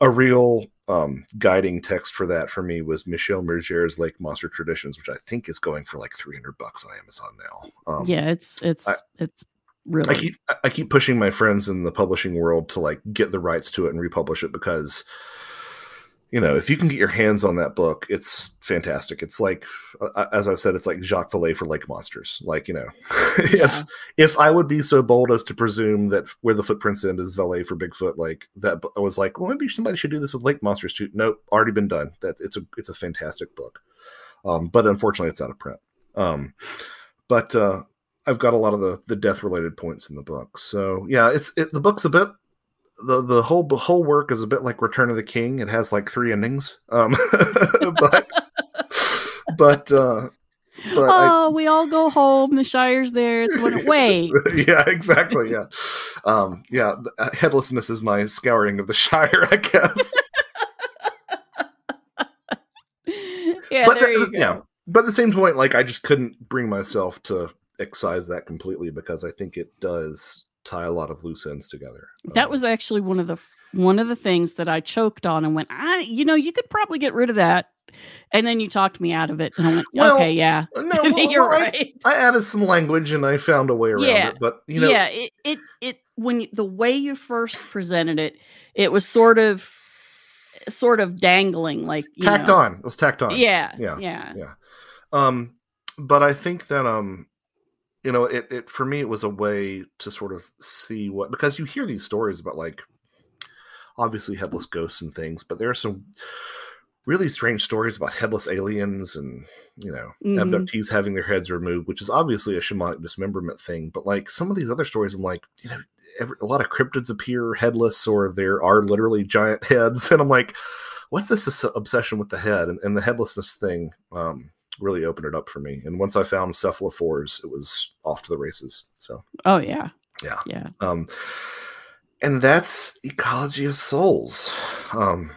a real Um, guiding text for that for me was Michel Murger's Lake Monster Traditions, which I think is going for like three hundred bucks on Amazon now. Um, yeah, it's it's I, it's really. I keep I keep pushing my friends in the publishing world to like get the rights to it and republish it because, you know, if you can get your hands on that book, it's fantastic. It's like, uh, as I've said, it's like Jacques Vallée for lake monsters. Like, you know, yeah. if if I would be so bold as to presume that Where the Footprints End is Vallée for Bigfoot, like that, I was like, well, maybe somebody should do this with lake monsters too. Nope, already been done. That it's a it's a fantastic book, um, but unfortunately, it's out of print. Um, but uh, I've got a lot of the the death related points in the book. So yeah, it's it, the book's a bit. The the whole the whole work is a bit like Return of the King. It has like three endings, um, but but, uh, but oh, I, we all go home. The Shire's there. It's when it wait. Yeah, exactly. Yeah, um, yeah. Headlessness is my scouring of the Shire, I guess. Yeah, but there you was, go. Yeah, but at the same point, like I just couldn't bring myself to excise that completely because I think it does tie a lot of loose ends together. That um, was actually one of the one of the things that I choked on and went, I, you know, you could probably get rid of that. And then you talked me out of it. And I went, well, okay, yeah, no, well, you're well, right. I, I added some language and I found a way around yeah. it. But, you know, yeah, it, it, it, when you, the way you first presented it, it was sort of, sort of dangling, like, you tacked know. on. It was tacked on. Yeah. Yeah. Yeah. Yeah. Um, but I think that, um, you know, it, it, for me, it was a way to sort of see what, because you hear these stories about, like, obviously headless ghosts and things, but there are some really strange stories about headless aliens and, you know, mm-hmm. abductees having their heads removed, which is obviously a shamanic dismemberment thing. But, like, some of these other stories, I'm like, you know, every, a lot of cryptids appear headless, or there are literally giant heads. And I'm like, what's this obsession with the head? And, and the headlessness thing um, really opened it up for me. And once I found cephalophores, it was off to the races. So, oh, yeah. Yeah. Yeah. Um, and that's Ecology of Souls. Um,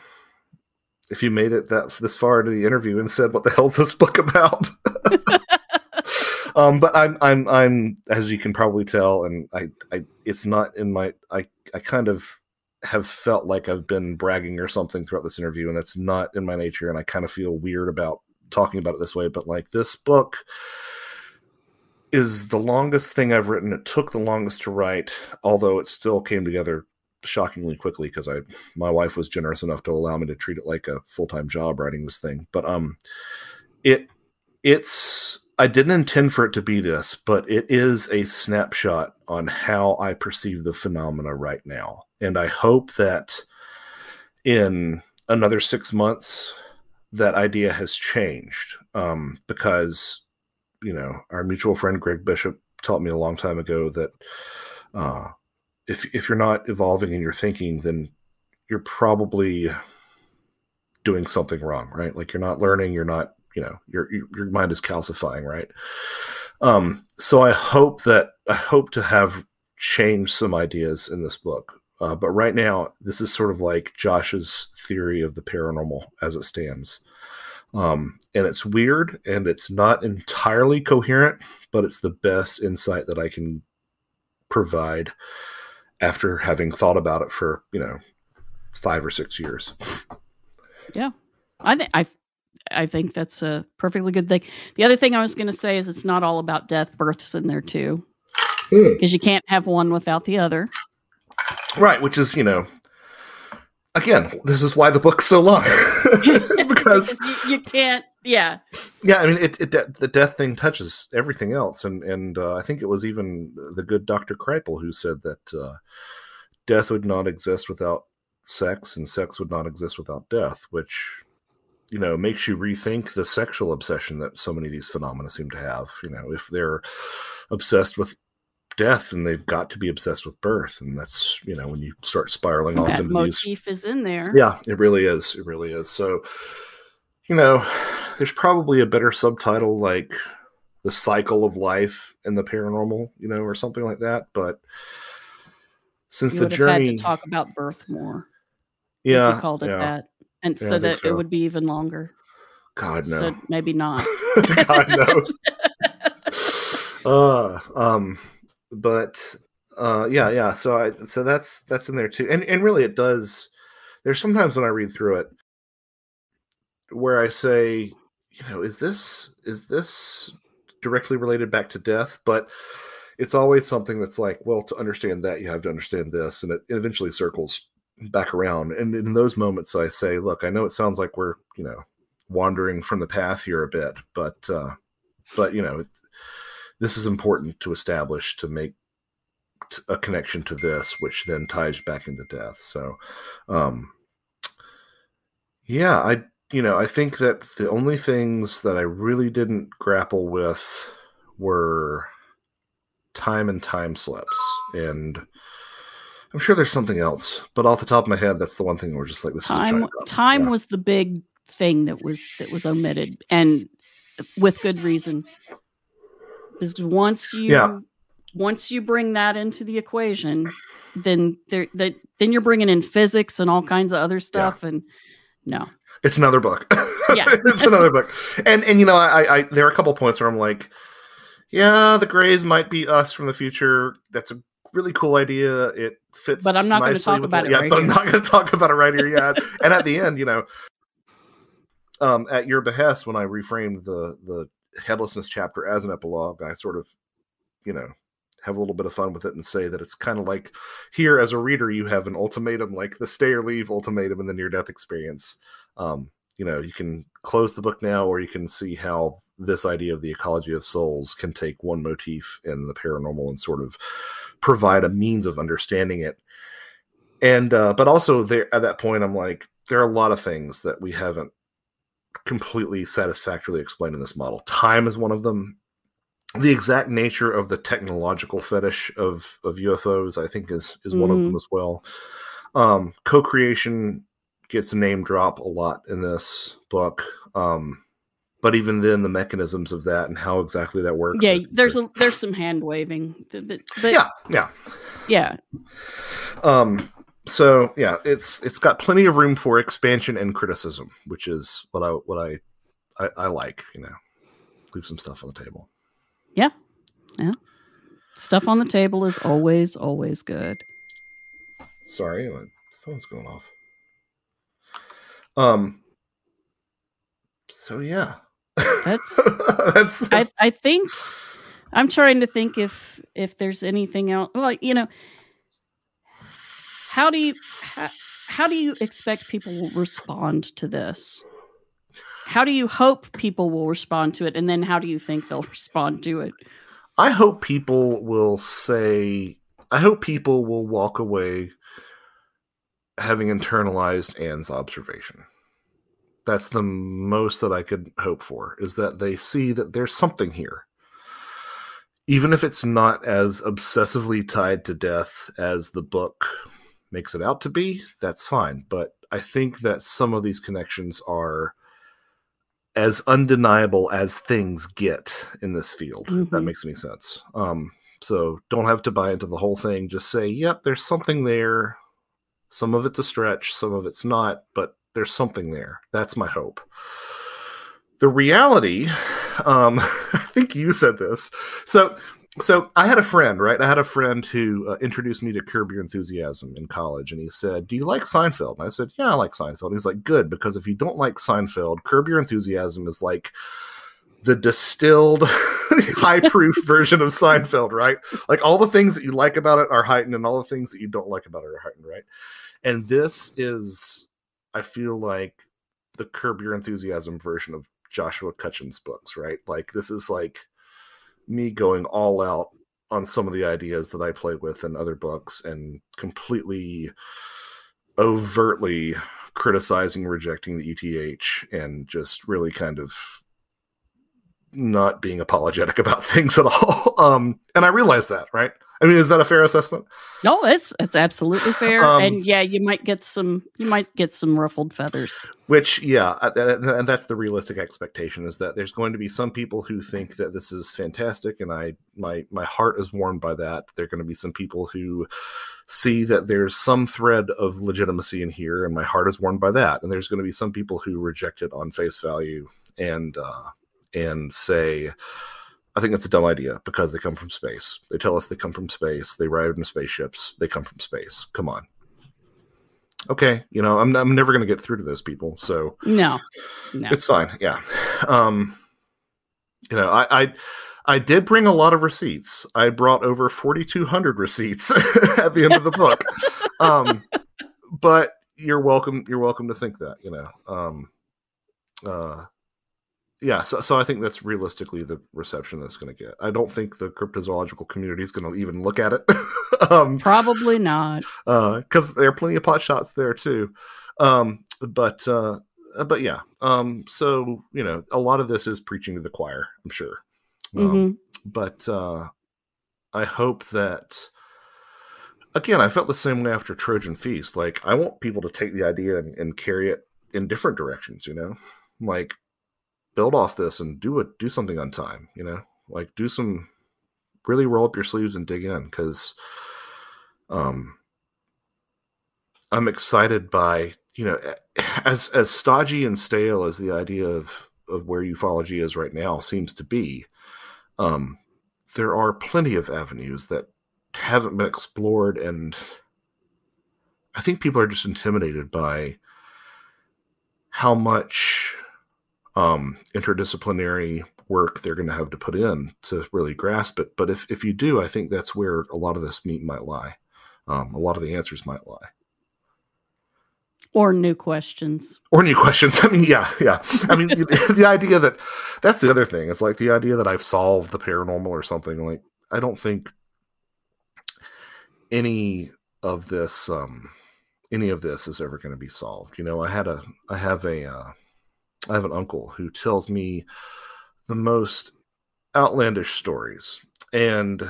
if you made it that this far into the interview and said, "What the hell's this book about?" um, but I'm, I'm, I'm, as you can probably tell, and I, I, it's not in my, I, I kind of have felt like I've been bragging or something throughout this interview, and that's not in my nature. And I kind of feel weird about talking about it this way, but, like, this book is the longest thing I've written. It took the longest to write, although it still came together shockingly quickly, because I, my wife was generous enough to allow me to treat it like a full-time job writing this thing. But um, it, it's, I didn't intend for it to be this, but it is a snapshot on how I perceive the phenomena right now. And I hope that in another six months, that idea has changed, um, because, you know, our mutual friend Greg Bishop taught me a long time ago that uh, if if you're not evolving in your thinking, then you're probably doing something wrong, right? Like, you're not learning, you're not, you know, your your mind is calcifying, right? Um, so I hope that I hope to have changed some ideas in this book. Uh, but right now, this is sort of like Josh's theory of the paranormal as it stands. Um, and it's weird, and it's not entirely coherent, but it's the best insight that I can provide after having thought about it for, you know, five or six years. Yeah. I, th I, th I think that's a perfectly good thing. The other thing I was going to say is it's not all about death. Birth's in there too, because mm. you can't have one without the other. Right. Which is, you know, again, this is why the book's so long. Because you, you can't, yeah. Yeah, I mean, it, it, the death thing touches everything else, and and uh, I think it was even the good Doctor Kripal who said that uh, death would not exist without sex, and sex would not exist without death, which, you know, makes you rethink the sexual obsession that so many of these phenomena seem to have. You know, if they're obsessed with death, and they've got to be obsessed with birth, and that's, you know, when you start spiraling off into these, motif is in there. Yeah, it really is. It really is. So, you know, there's probably a better subtitle, like The Cycle of Life and the Paranormal, you know, or something like that. But since the journey, you would have had to talk about birth more. Yeah, if you called it yeah. that, and yeah, so that so. it would be even longer. God no. So maybe not. God no. uh, um. But, uh, yeah, yeah. So I, so that's, that's in there too. And, and really it does, there's sometimes when I read through it where I say, you know, is this, is this directly related back to death? But it's always something that's like, well, to understand that you have to understand this, and it eventually circles back around. And in those moments I say, look, I know it sounds like we're, you know, wandering from the path here a bit, but, uh, but you know, it's, this is important to establish, to make a connection to this, which then ties back into death. So, um, yeah, I, you know, I think that the only things that I really didn't grapple with were time and time slips. And I'm sure there's something else, but off the top of my head, that's the one thing we're just like, this time, is a giant problem. Time yeah. was the big thing that was, that was omitted, and with good reason. Because once you yeah. once you bring that into the equation, then there that then you're bringing in physics and all kinds of other stuff, yeah. and no, it's another book. Yeah, it's another book. And and you know, I, I there are a couple points where I'm like, yeah, the Greys might be us from the future. That's a really cool idea. It fits. But I'm not going to talk about it. Yeah, right but here. I'm not going to talk about it right here yet. And at the end, you know, um, at your behest, when I reframed the the headlessness chapter as an epilogue, I sort of, you know, have a little bit of fun with it and say that it's kind of like here as a reader, you have an ultimatum, like the stay or leave ultimatum in the near death experience. Um, you know, you can close the book now, or you can see how this idea of the ecology of souls can take one motif in the paranormal and sort of provide a means of understanding it. And, uh, but also there at that point, I'm like, there are a lot of things that we haven't completely satisfactorily explained in this model. Time is one of them. The exact nature of the technological fetish of, of U F Os, I think, is is one mm-hmm. of them as well. Um, co-creation gets a name drop a lot in this book, um, but even then, the mechanisms of that and how exactly that works. Yeah, there's a, there's some hand waving. Yeah, yeah, yeah. Um, so yeah, it's it's got plenty of room for expansion and criticism, which is what I what I I, I like. You know, leave some stuff on the table. Yeah, yeah. Stuff on the table is always, always good. Sorry, my phone's going off. Um. So yeah, that's that's. that's... I, I think I'm trying to think if if there's anything else. Well, you know, how do you how, how do you expect people will respond to this? How do you hope people will respond to it? And then how do you think they'll respond to it? I hope people will say, I hope people will walk away having internalized Anne's observation. That's the most that I could hope for, is that they see that there's something here. Even if it's not as obsessively tied to death as the book makes it out to be, that's fine. But I think that some of these connections are as undeniable as things get in this field, mm-hmm. if that makes any sense. Um, so don't have to buy into the whole thing. Just say, yep, there's something there. Some of it's a stretch, some of it's not, but there's something there. That's my hope. The reality, um, I think you said this. So, so I had a friend, right? I had a friend who uh, introduced me to Curb Your Enthusiasm in college, and he said, do you like Seinfeld? And I said, yeah, I like Seinfeld. And he's like, good, because if you don't like Seinfeld, Curb Your Enthusiasm is like the distilled, high-proof version of Seinfeld, right? Like all the things that you like about it are heightened, and all the things that you don't like about it are heightened, right? And this is, I feel like, the Curb Your Enthusiasm version of Joshua Cutchin's books, right? Like this is like me going all out on some of the ideas that I play with in other books and completely overtly criticizing, rejecting the E T H, and just really kind of not being apologetic about things at all. Um, and I realized that, right? I mean, is that a fair assessment? No, it's it's absolutely fair. Um, and yeah, you might get some you might get some ruffled feathers. Which, yeah, and that's the realistic expectation, is that there's going to be some people who think that this is fantastic, and I my my heart is warmed by that. There are going to be some people who see that there's some thread of legitimacy in here, and my heart is warmed by that. And there's going to be some people who reject it on face value and uh, and say, I think that's a dumb idea because they come from space. They tell us they come from space. They ride in spaceships. They come from space. Come on. Okay. You know, I'm, I'm never going to get through to those people. So no, no. It's fine. Yeah. Um, you know, I, I, I did bring a lot of receipts. I brought over forty-two hundred receipts at the end of the book. Um, but you're welcome. You're welcome to think that, you know, um, uh, yeah, so, so I think that's realistically the reception that's going to get. I don't think the cryptozoological community is going to even look at it. um, Probably not. Because uh, there are plenty of pot shots there, too. Um, but, uh, but yeah. Um, so, you know, a lot of this is preaching to the choir, I'm sure. Um, mm-hmm. But uh, I hope that... Again, I felt the same way after Trojan Feast. Like, I want people to take the idea and, and carry it in different directions, you know? Like... build off this and do it, do something on time, you know, like do some, really roll up your sleeves and dig in. Cause, um, I'm excited by, you know, as, as stodgy and stale as the idea of, of where ufology is right now seems to be, um, there are plenty of avenues that haven't been explored, and I think people are just intimidated by how much um, interdisciplinary work they're going to have to put in to really grasp it. But if, if you do, I think that's where a lot of this meat might lie. Um, a lot of the answers might lie. Or new questions. Or new questions. I mean, yeah, yeah. I mean, the, the idea that, that's the other thing. It's like the idea that I've solved the paranormal or something. Like, I don't think any of this, um, any of this is ever going to be solved. You know, I had a, I have a, uh, I have an uncle who tells me the most outlandish stories. And,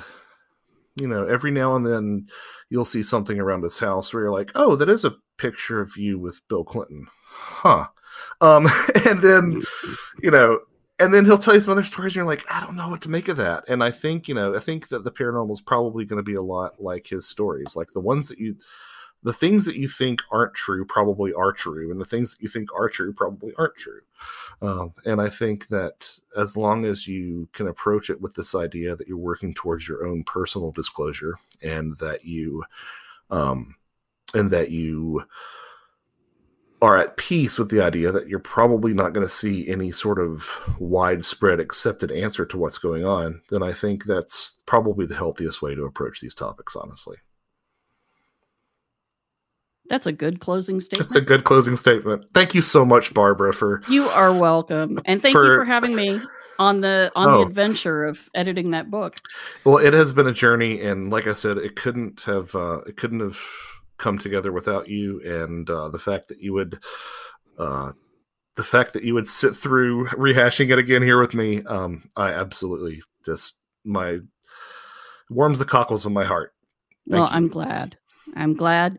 you know, every now and then you'll see something around his house where you're like, oh, that is a picture of you with Bill Clinton. Huh. Um, and then, you know, and then he'll tell you some other stories and you're like, I don't know what to make of that. And I think, you know, I think that the paranormal is probably going to be a lot like his stories. Like the ones that you, the things that you think aren't true probably are true. And the things that you think are true probably aren't true. Um, and I think that as long as you can approach it with this idea that you're working towards your own personal disclosure, and that you, um, and that you are at peace with the idea that you're probably not going to see any sort of widespread accepted answer to what's going on, then I think that's probably the healthiest way to approach these topics, honestly. That's a good closing statement. That's a good closing statement. Thank you so much, Barbara, for... You are welcome. And thank for, you for having me on the on oh. the adventure of editing that book. Well, it has been a journey, and like I said, it couldn't have uh, it couldn't have come together without you. And uh, the fact that you would uh, the fact that you would sit through rehashing it again here with me, um, I absolutely just my warms the cockles of my heart. Thank well, you. I'm glad. I'm glad.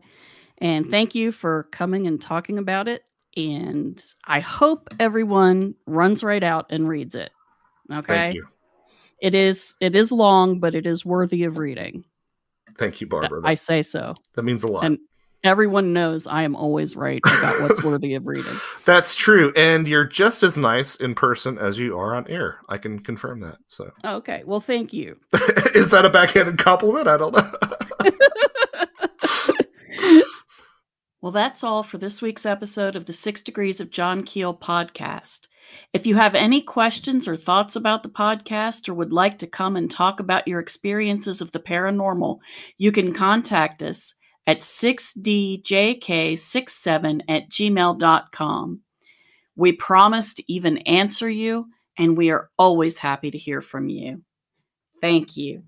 And thank you for coming and talking about it. And I hope everyone runs right out and reads it. Okay. Thank you. It is, it is long, but it is worthy of reading. Thank you, Barbara. I say so. That means a lot. And everyone knows I am always right about what's worthy of reading. That's true. And you're just as nice in person as you are on air. I can confirm that. So. Okay. Well, thank you. Is that a backhanded compliment? I don't know. Well, that's all for this week's episode of the Six Degrees of John Keel podcast. If you have any questions or thoughts about the podcast, or would like to come and talk about your experiences of the paranormal, you can contact us at six d j k six seven at gmail dot com. We promise to even answer you, and we are always happy to hear from you. Thank you.